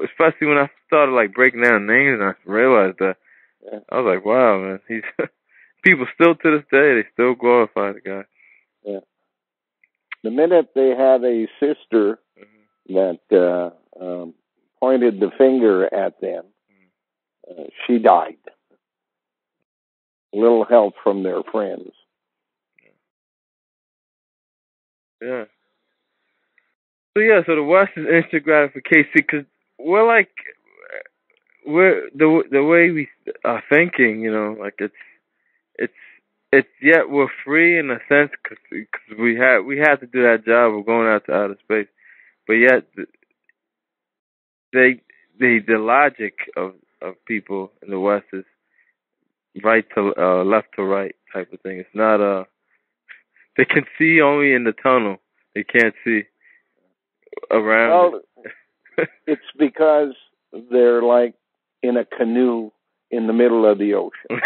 Especially when I started breaking down names, and I realized that I was like, "Wow, man!" People still to this day they still glorify the guy. Yeah. The minute they had a sister that pointed the finger at them, she died. Little help from their friends. Yeah. So the West is instant gratification because the way we are thinking, it's yet we're free in a sense because we have to do that job of going out to outer space, but yet the logic of people in the West is right to left to right type of thing. It's not they can see only in the tunnel. They can't see around. Well, it's because they're in a canoe in the middle of the ocean,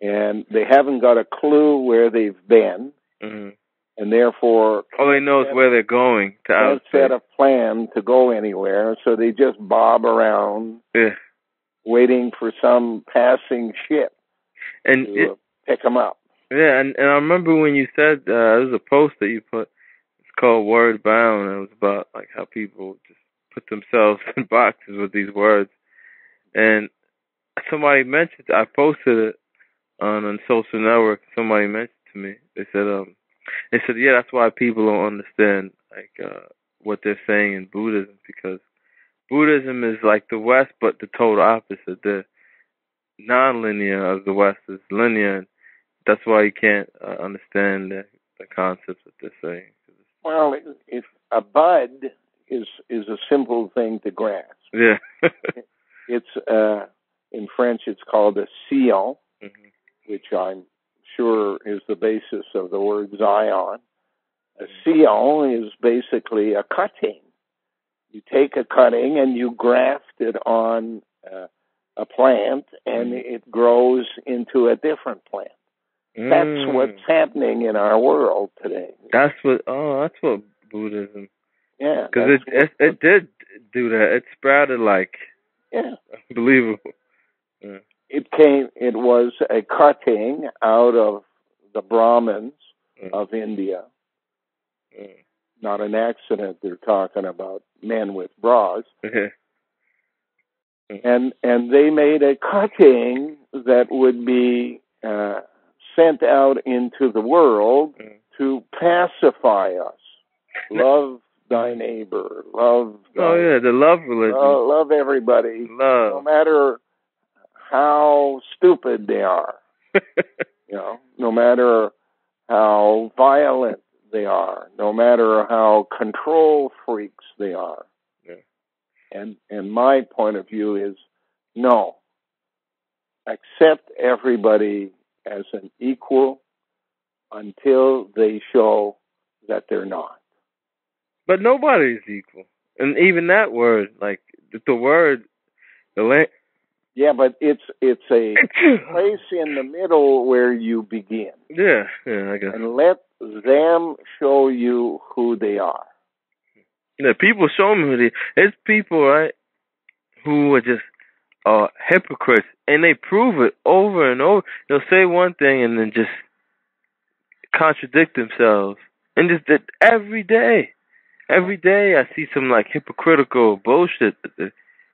and they haven't got a clue where they've been, and therefore all they know is where they're going. Can't set a plan to go anywhere, so they just bob around, waiting for some passing ship to pick them up. Yeah, and I remember when you said there was a post that you put. Called Word Bound, and it was about how people just put themselves in boxes with these words. And somebody mentioned, I posted it on a social network. Somebody mentioned to me, they said, yeah, that's why people don't understand what they're saying in Buddhism, because Buddhism is like the West, but the total opposite. The non-linear of the West is linear. And that's why you can't understand the concepts that they're saying. Well, if a bud is a simple thing to grasp. Yeah. It's in French it's called a sillon, which I'm sure is the basis of the word Zion. A sillon is basically a cutting. You take a cutting and you graft it on a plant, and it grows into a different plant. That's what's happening in our world today. That's what Buddhism. Yeah. Because it did do that. It sprouted like. Yeah. Unbelievable. Yeah. It was a cutting out of the Brahmins of India. Yeah. Not an accident they're talking about men with bras. Yeah. And they made a cutting that would be sent out into the world to pacify us. Love thy neighbor. Love. The love religion. Love everybody. Love. No matter how stupid they are. No matter how violent they are. No matter how control freaks they are. And my point of view is, no, accept everybody as an equal until they show that they're not. But nobody's equal. And even that word, like the word, the land. Yeah, but it's a place in the middle where you begin. Yeah, I guess. And let them show you who they are. The people show me it's people, right, who are just hypocrites, and they prove it over and over. They'll say one thing and then just contradict themselves, and just that every day I see some like hypocritical bullshit.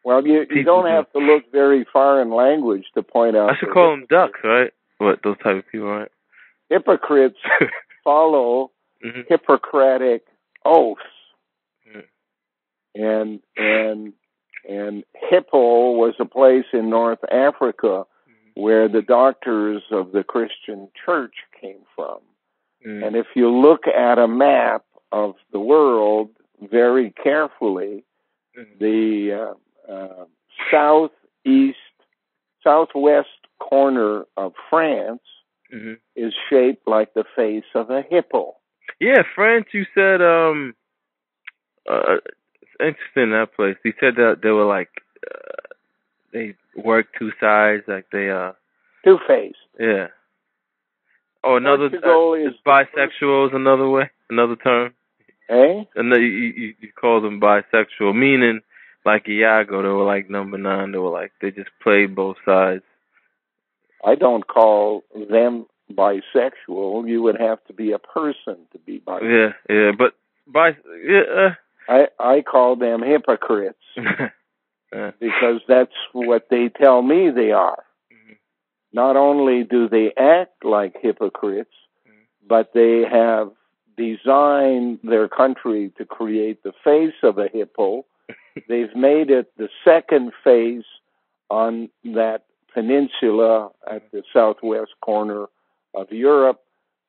Well, you don't have to look very far in language to point out. I should call them ducks, right? What those type of people, right? Hypocrites follow Hippocratic oaths. And Hippo was a place in North Africa where the doctors of the Christian church came from. And if you look at a map of the world very carefully, the southwest corner of France is shaped like the face of a hippo. Yeah, France, you said... interesting that place. He said that they were like they work two sides, like they two-faced. Yeah. Oh, another is bisexual is another way, another term. Eh? And you call them bisexual, meaning like Iago, they were like number 9. They were like they just played both sides. I don't call them bisexual. You would have to be a person to be bisexual. Yeah, but I call them hypocrites because that's what they tell me they are. Not only do they act like hypocrites, but they have designed their country to create the face of a hippo. They've made it the second face on that peninsula at the southwest corner of Europe,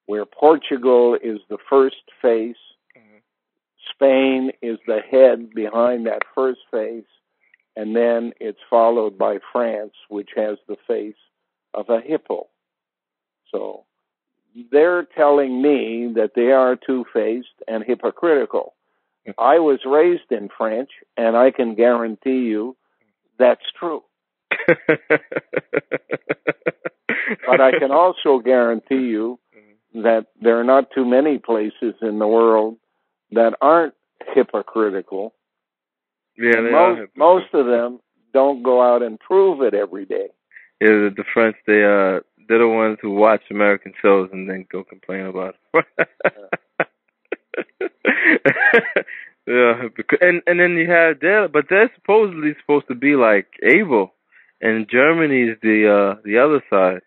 where Portugal is the first face. Spain is the head behind that first face, and then it's followed by France, which has the face of a hippo. So they're telling me that they are two-faced and hypocritical. I was raised in French, and I can guarantee you that's true. But I can also guarantee you that there are not too many places in the world that aren't hypocritical. Yeah, they are hypocritical. Most of them don't go out and prove it every day. Yeah, the French, they're the ones who watch American shows and then go complain about it. Yeah, and then you have but they're supposedly supposed to be like Abel, and Germany's the other side,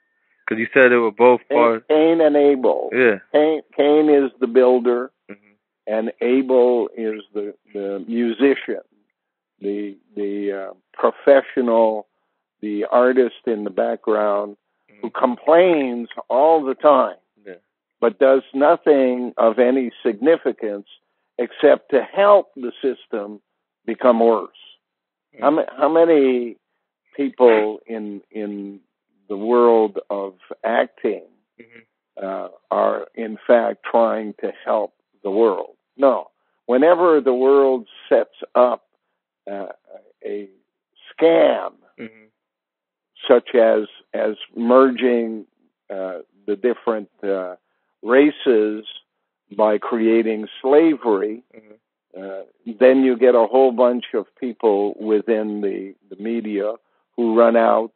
because you said they were both parts. Cain and Abel. Yeah, Cain is the builder. And Abel is the musician, the professional, the artist in the background who complains all the time, but does nothing of any significance except to help the system become worse. How many people in the world of acting are in fact trying to help the world? No. Whenever the world sets up a scam, such as merging the different races by creating slavery, then you get a whole bunch of people within the media who run out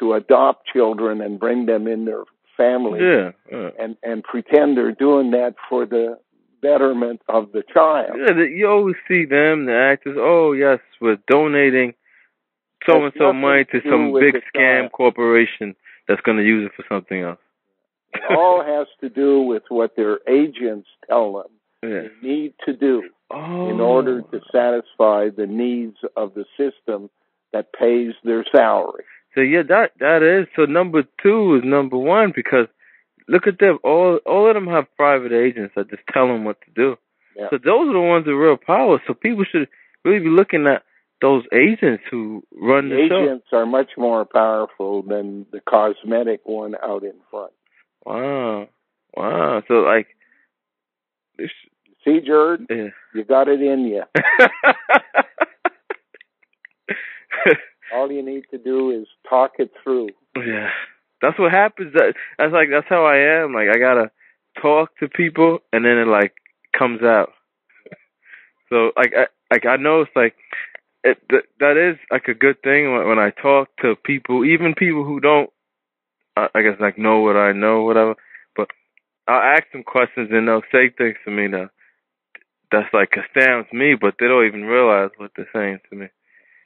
to adopt children and bring them in their family and pretend they're doing that for the betterment of the child. Yeah, you always see them, the actors, oh yes, we're donating so-and-so money to some big scam corporation that's going to use it for something else. It all has to do with what their agents tell them they need to do in order to satisfy the needs of the system that pays their salary. So yeah, that is. So number two is number one, because look at them. All of them have private agents that just tell them what to do. Yeah. So those are the ones with real power. So people should really be looking at those agents who run the show. Agents are much more powerful than the cosmetic one out in front. Wow. Wow. So like... See, Jerd? Yeah. You got it in you. All you need to do is talk it through. Yeah. That's what happens. That's how I am. Like, I gotta talk to people and then it like comes out. So I know it's like that is like a good thing when I talk to people, even people who don't know what I know, whatever. But I'll ask them questions and they'll say things to me that's like astounds me, but they don't even realize what they're saying to me.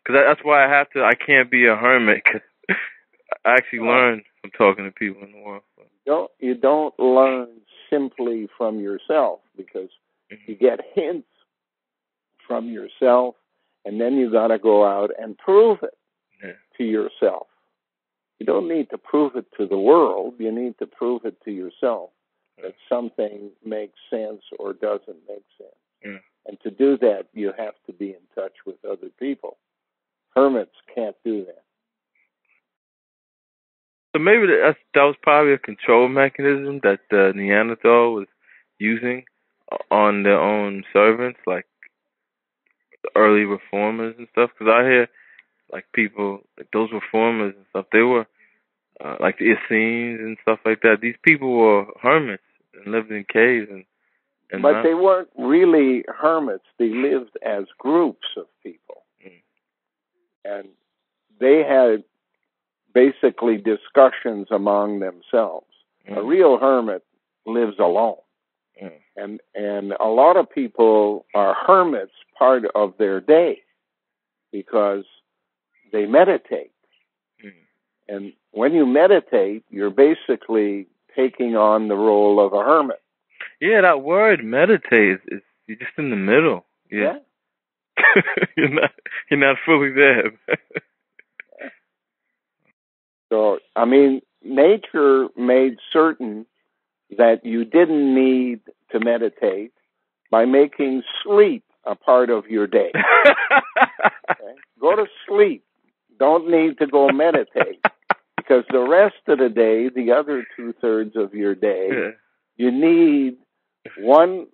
Because that's why I can't be a hermit, because I actually learn from talking to people in the world. You don't learn simply from yourself, because you get hints from yourself, and then you got to go out and prove it to yourself. You don't need to prove it to the world. You need to prove it to yourself that something makes sense or doesn't make sense. Yeah. And to do that, you have to be in touch with other people. Hermits can't do that. So maybe that was probably a control mechanism that the Neanderthal was using on their own servants, like the early reformers and stuff. Because I hear like people, like those reformers and stuff, they were like the Essenes and stuff like that. These people were hermits and lived in caves. But they weren't really hermits. They lived as groups of people. And they had basically discussions among themselves. A real hermit lives alone. And a lot of people are hermits part of their day because they meditate. And when you meditate, you're basically taking on the role of a hermit. Yeah, that word meditate, you're just in the middle. Yeah. You're not fully there. So, I mean, nature made certain that you didn't need to meditate by making sleep a part of your day. Okay? Go to sleep. Don't need to go meditate, because the rest of the day, the other two-thirds of your day, you need one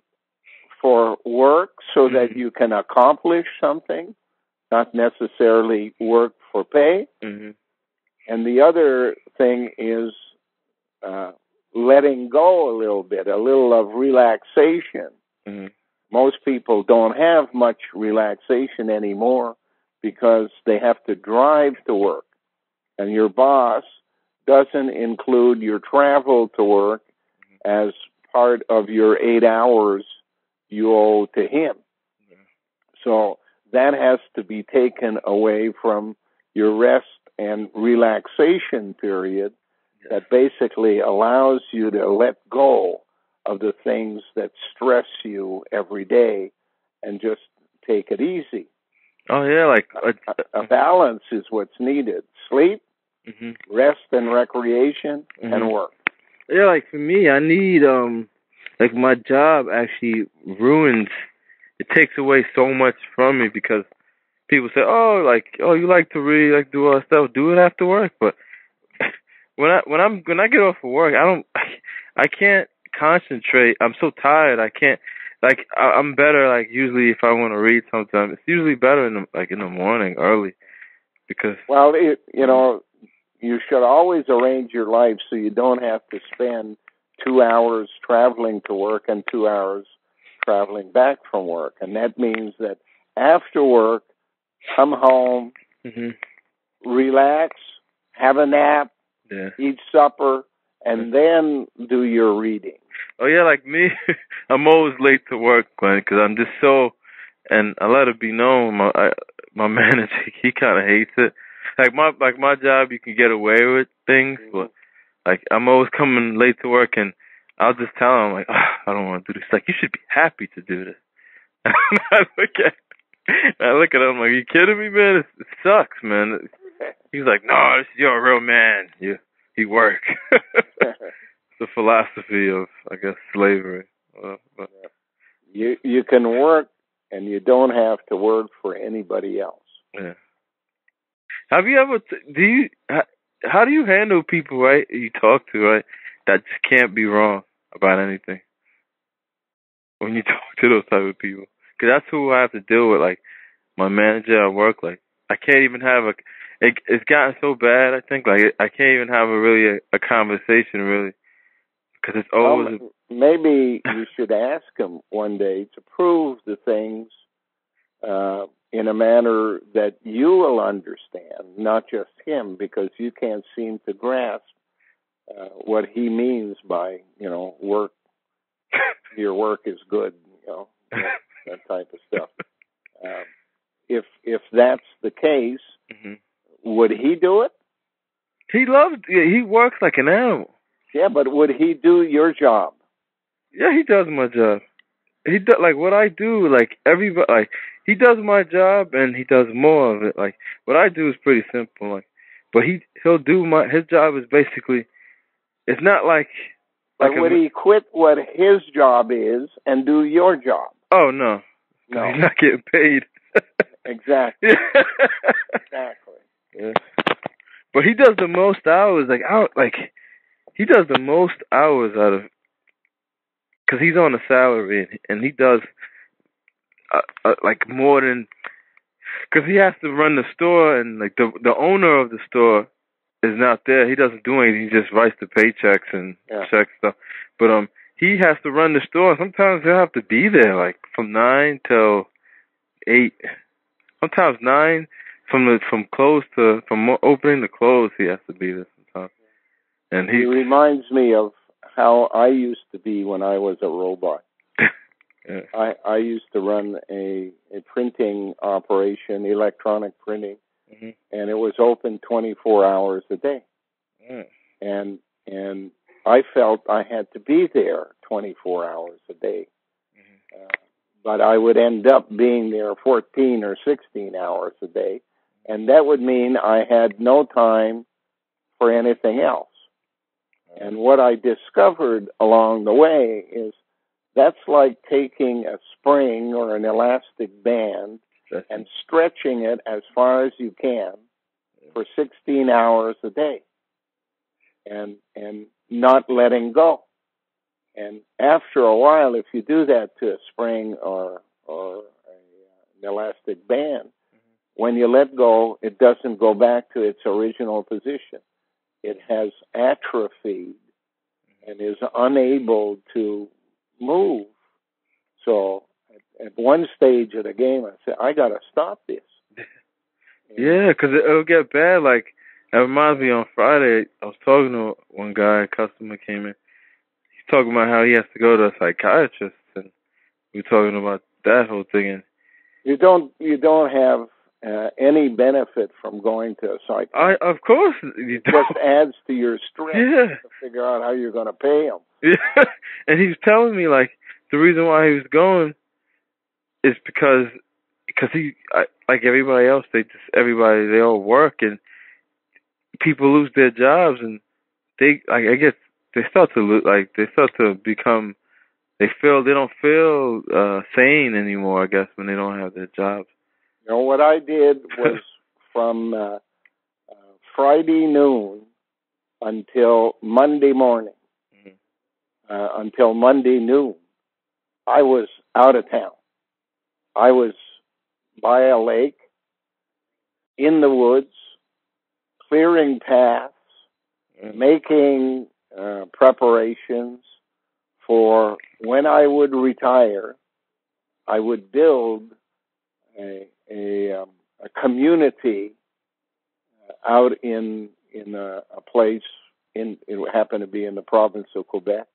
for work so that you can accomplish something, not necessarily work for pay. And the other thing is letting go a little bit, a little of relaxation. Most people don't have much relaxation anymore because they have to drive to work. And your boss doesn't include your travel to work as part of your 8 hours you owe to him. So that has to be taken away from your rest and relaxation period that basically allows you to let go of the things that stress you every day and just take it easy. Oh, yeah. Like a balance is what's needed. Sleep, rest and recreation, and work. Yeah, like for me, I need... like my job actually it takes away so much from me, because people say, oh, you like to read, you like to do all that stuff, do it after work. But when I get off of work, I can't concentrate. I'm so tired. I can't, like, I'm better, like, usually if I want to read sometime, it's usually better in the morning early, because. Well, you know, You should always arrange your life so you don't have to spend 2 hours traveling to work and 2 hours traveling back from work. And that means that after work, come home, relax, have a nap, eat supper, and then do your reading. Oh, yeah, like me, I'm always late to work, Glenn, because I'm just so, and I let it be known, my manager, he kind of hates it. Like my job, you can get away with things, but like I'm always coming late to work, and I'll just tell him, like, oh, I don't want to do this. Like, you should be happy to do this. And I look at him, I'm like, you kidding me, man? It sucks, man. He's like, no, you're a real man. You work. It's the philosophy of, I guess, slavery. You can work, and you don't have to work for anybody else. Yeah. Have you ever, how do you handle people, right, you talk to, right, that just can't be wrong about anything when you talk to those type of people? Because that's who I have to deal with, like, my manager at work, like, I can't even have it's gotten so bad, I think, like, I can't even have a conversation, really, because it's always. Well, maybe you should ask him one day to prove the things, in a manner that you will understand, not just him, because you can't seem to grasp what he means by, you know, work. Your work is good, you know, that type of stuff. If that's the case, would he do it? He works like an animal. Yeah, but would he do your job? Yeah, he does my job. He does, like, what I do, like, everybody, like, he does my job and he does more of it. Like, what I do is pretty simple. Like, but he'll do his job is basically, it's not like. But would he quit what his job is and do your job? Oh, no. No. He's not getting paid. Exactly. Yeah. Exactly. Yeah. But he does the most hours, like, out, like, he does the most hours out of, because he's on a salary and he does. Like more than, because he has to run the store, and like the owner of the store is not there. He doesn't do anything. He just writes the paychecks and checks stuff. But he has to run the store. Sometimes he'll have to be there, like from 9 till 8. Sometimes 9 from opening to close. He has to be there sometimes. And he reminds me of how I used to be when I was a robot. Yeah. I used to run a printing operation, electronic printing, and it was open 24 hours a day. Yeah. And I felt I had to be there 24 hours a day. But I would end up being there 14 or 16 hours a day, and that would mean I had no time for anything else. Yeah. And what I discovered along the way is, that's like taking a spring or an elastic band and stretching it as far as you can for 16 hours a day and not letting go. And after a while, if you do that to a spring or an elastic band, when you let go, it doesn't go back to its original position. It has atrophied and is unable to move. So at one stage of the game, I said, I gotta stop this. Yeah, because it'll get bad. Like, it reminds me, on Friday I was talking to one guy, a customer came in. He's talking about how he has to go to a psychiatrist, and we're talking about that whole thing. And you don't have any benefit from going to a psychiatrist. Of course you don't. It just adds to your stress to figure out how you're going to pay him. Yeah. And he was telling me, like, the reason why he was going is because he, like everybody else, they all work, and people lose their jobs, and they, like, I guess they don't feel sane anymore, I guess, when they don't have their jobs. You know, what I did was from Friday noon until Monday morning, until Monday noon, I was out of town. I was by a lake, in the woods, clearing paths, making preparations for when I would retire. I would build a community out in a place it happened to be in the province of Quebec,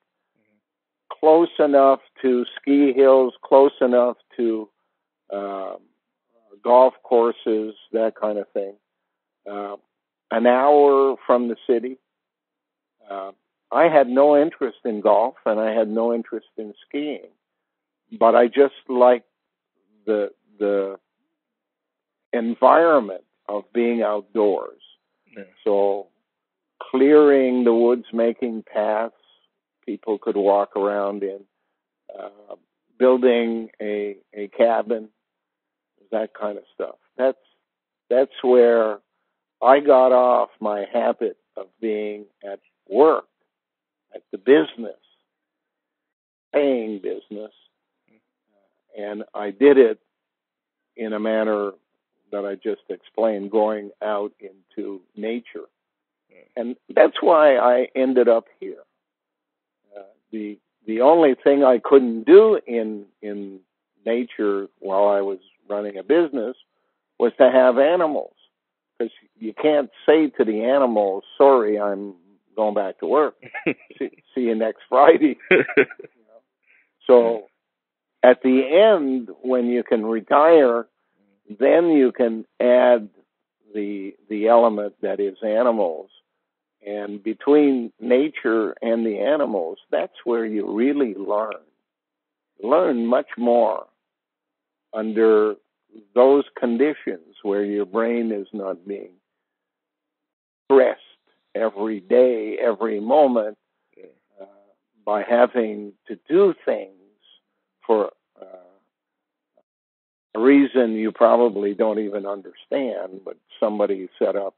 close enough to ski hills, close enough to golf courses, that kind of thing. An hour from the city. I had no interest in golf, and I had no interest in skiing, but I just liked the environment of being outdoors. Yeah. So clearing the woods, making paths people could walk around in, building a cabin, that kind of stuff. That's where I got off my habit of being at work, at the business, paying business, and I did it in a manner that I just explained, going out into nature. And that's why I ended up here. The only thing I couldn't do in nature while I was running a business was to have animals, because you can't say to the animals, sorry, I'm going back to work. See you next Friday. You know? So at the end, when you can retire, then you can add the element that is animals. And between nature and the animals, that's where you really learn. Learn much more under those conditions where your brain is not being stressed every day, every moment, by having to do things for a reason you probably don't even understand, but somebody set up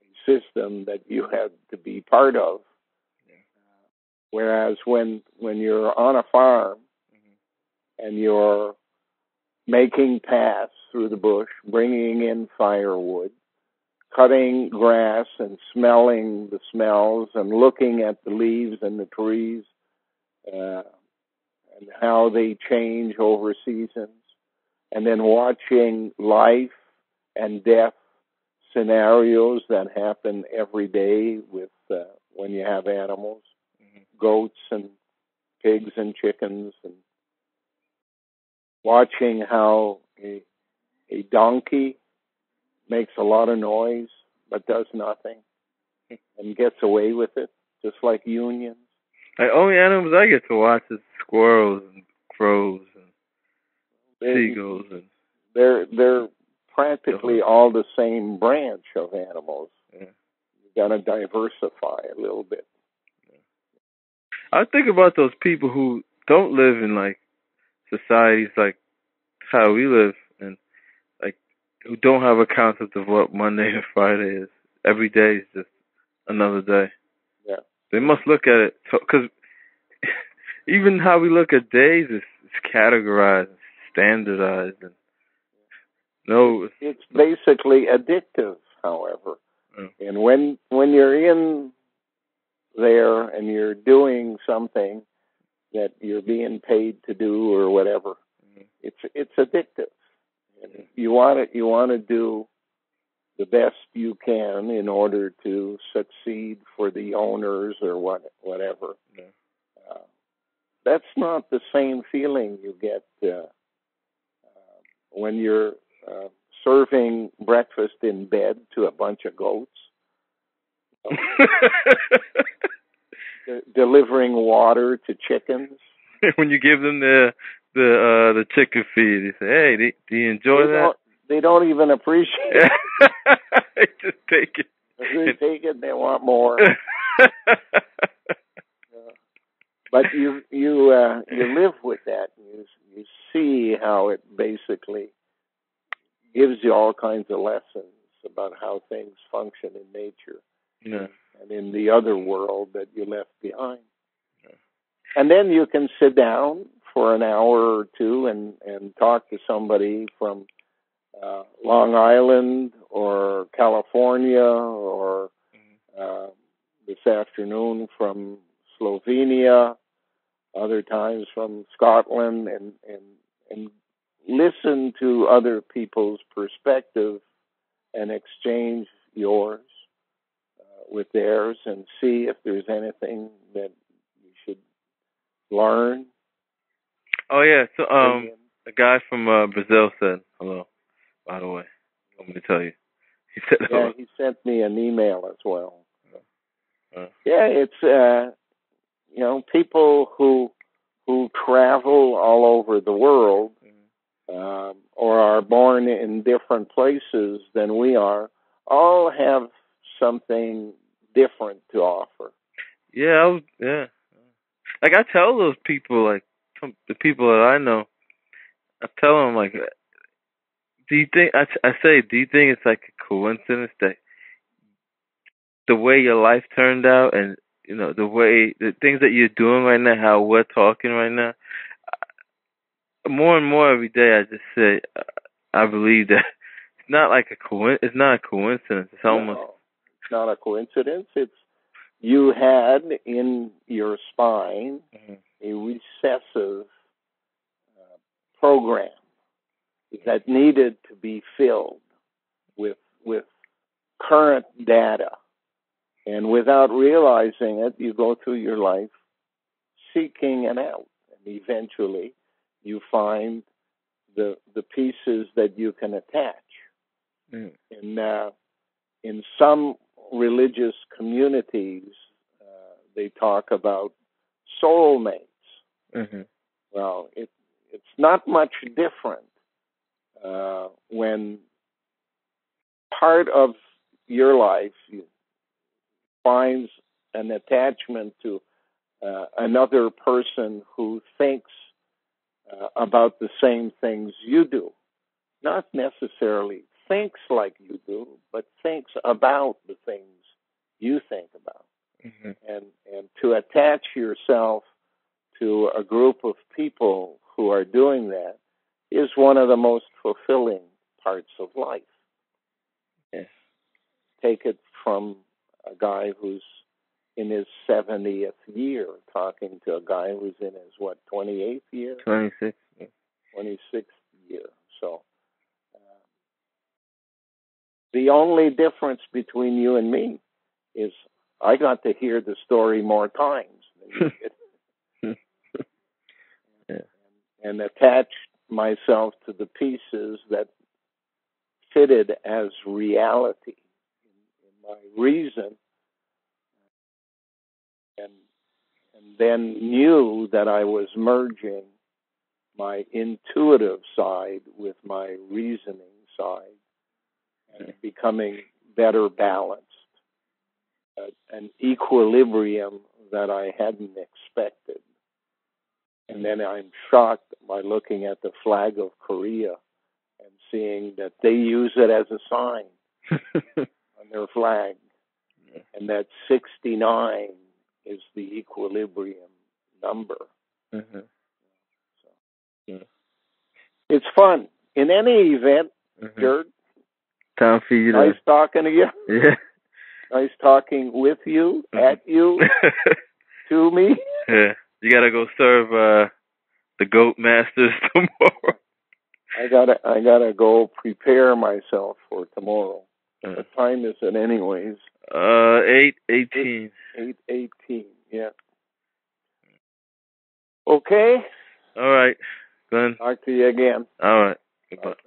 a system that you had to be part of. Yeah. Whereas when you're on a farm, mm-hmm. and you're making paths through the bush, bringing in firewood, cutting grass and smelling the smells and looking at the leaves and the trees and how they change over seasons, and then watching life and death scenarios that happen every day with when you have animals, mm-hmm. goats and pigs and chickens, and watching how a donkey makes a lot of noise but does nothing and gets away with it, just like unions. The only animals I get to watch is squirrels and crows and seagulls. And they're practically all the same branch of animals. Yeah. You've got to diversify a little bit. I think about those people who don't live in like societies like how we live, and like who don't have a concept of what Monday and Friday is. Every day is just another day. Yeah, they must look at it, because even how we look at days is categorized, standardized, and no, it's basically addictive. However, yeah. And when you're in there and you're doing something that you're being paid to do or whatever, mm-hmm. it's addictive. Mm-hmm. You want to do the best you can in order to succeed for the owners or whatever. Yeah. That's not the same feeling you get when you're serving breakfast in bed to a bunch of goats. Delivering water to chickens. When you give them the chicken feed, you say, "Hey, do you enjoy that?" They don't even appreciate it. They just take it. They take it. They want more. But you live with that. You see how it basically gives you all kinds of lessons about how things function in nature. Yeah. And in the other world that you left behind. Yeah. And then you can sit down for an hour or two and talk to somebody from Long Island or California or this afternoon from Slovenia, other times from Scotland, and listen to other people's perspective and exchange yours with theirs and see if there's anything that you should learn. Oh, yeah. So a guy from Brazil said hello, by the way. I'm going to tell you. He said hello. Yeah, he sent me an email as well. Yeah, it's, you know, people who travel all over the world or are born in different places than we are, all have something different to offer. Yeah, Like, I tell those people, like, the people that I know, I tell them, like, do you think, I say, do you think it's like a coincidence that the way your life turned out and, you know, the way, the things that you're doing right now, how we're talking right now, more and more every day I just say, I believe that it's not like a coincidence. It's not a coincidence. It's almost... No, it's not a coincidence. It's you had in your spine a recessive program that needed to be filled with current data. And without realizing it, you go through your life seeking it out. And eventually, you find the pieces that you can attach. Mm. In some religious communities, they talk about soulmates. Mm-hmm. Well, it's not much different when part of your life finds an attachment to another person who thinks about the same things you do. Not necessarily thinks like you do, but thinks about the things you think about. Mm-hmm. And to attach yourself to a group of people who are doing that is one of the most fulfilling parts of life. Yes. Take it from a guy who's in his 70th year, talking to a guy who's in his, 28th year? 26th. 26th year. So the only difference between you and me is I got to hear the story more times than you did. And attached myself to the pieces that fitted as reality in my reason. And then knew that I was merging my intuitive side with my reasoning side and becoming better balanced, an equilibrium that I hadn't expected. And then I'm shocked by looking at the flag of Korea and seeing that they use it as a sign on their flag, and that 69 is the equilibrium number. Mm-hmm. So, it's fun. In any event, Jerd, time for you to... Nice talking to you. Yeah. Nice talking with you, at you, to me. Yeah. You got to go serve the Goat Masters tomorrow. I gotta go prepare myself for tomorrow. What time is it anyways? 8:18. 8:18, yeah. Okay. All right, Glenn. Talk to you again. All right. Goodbye.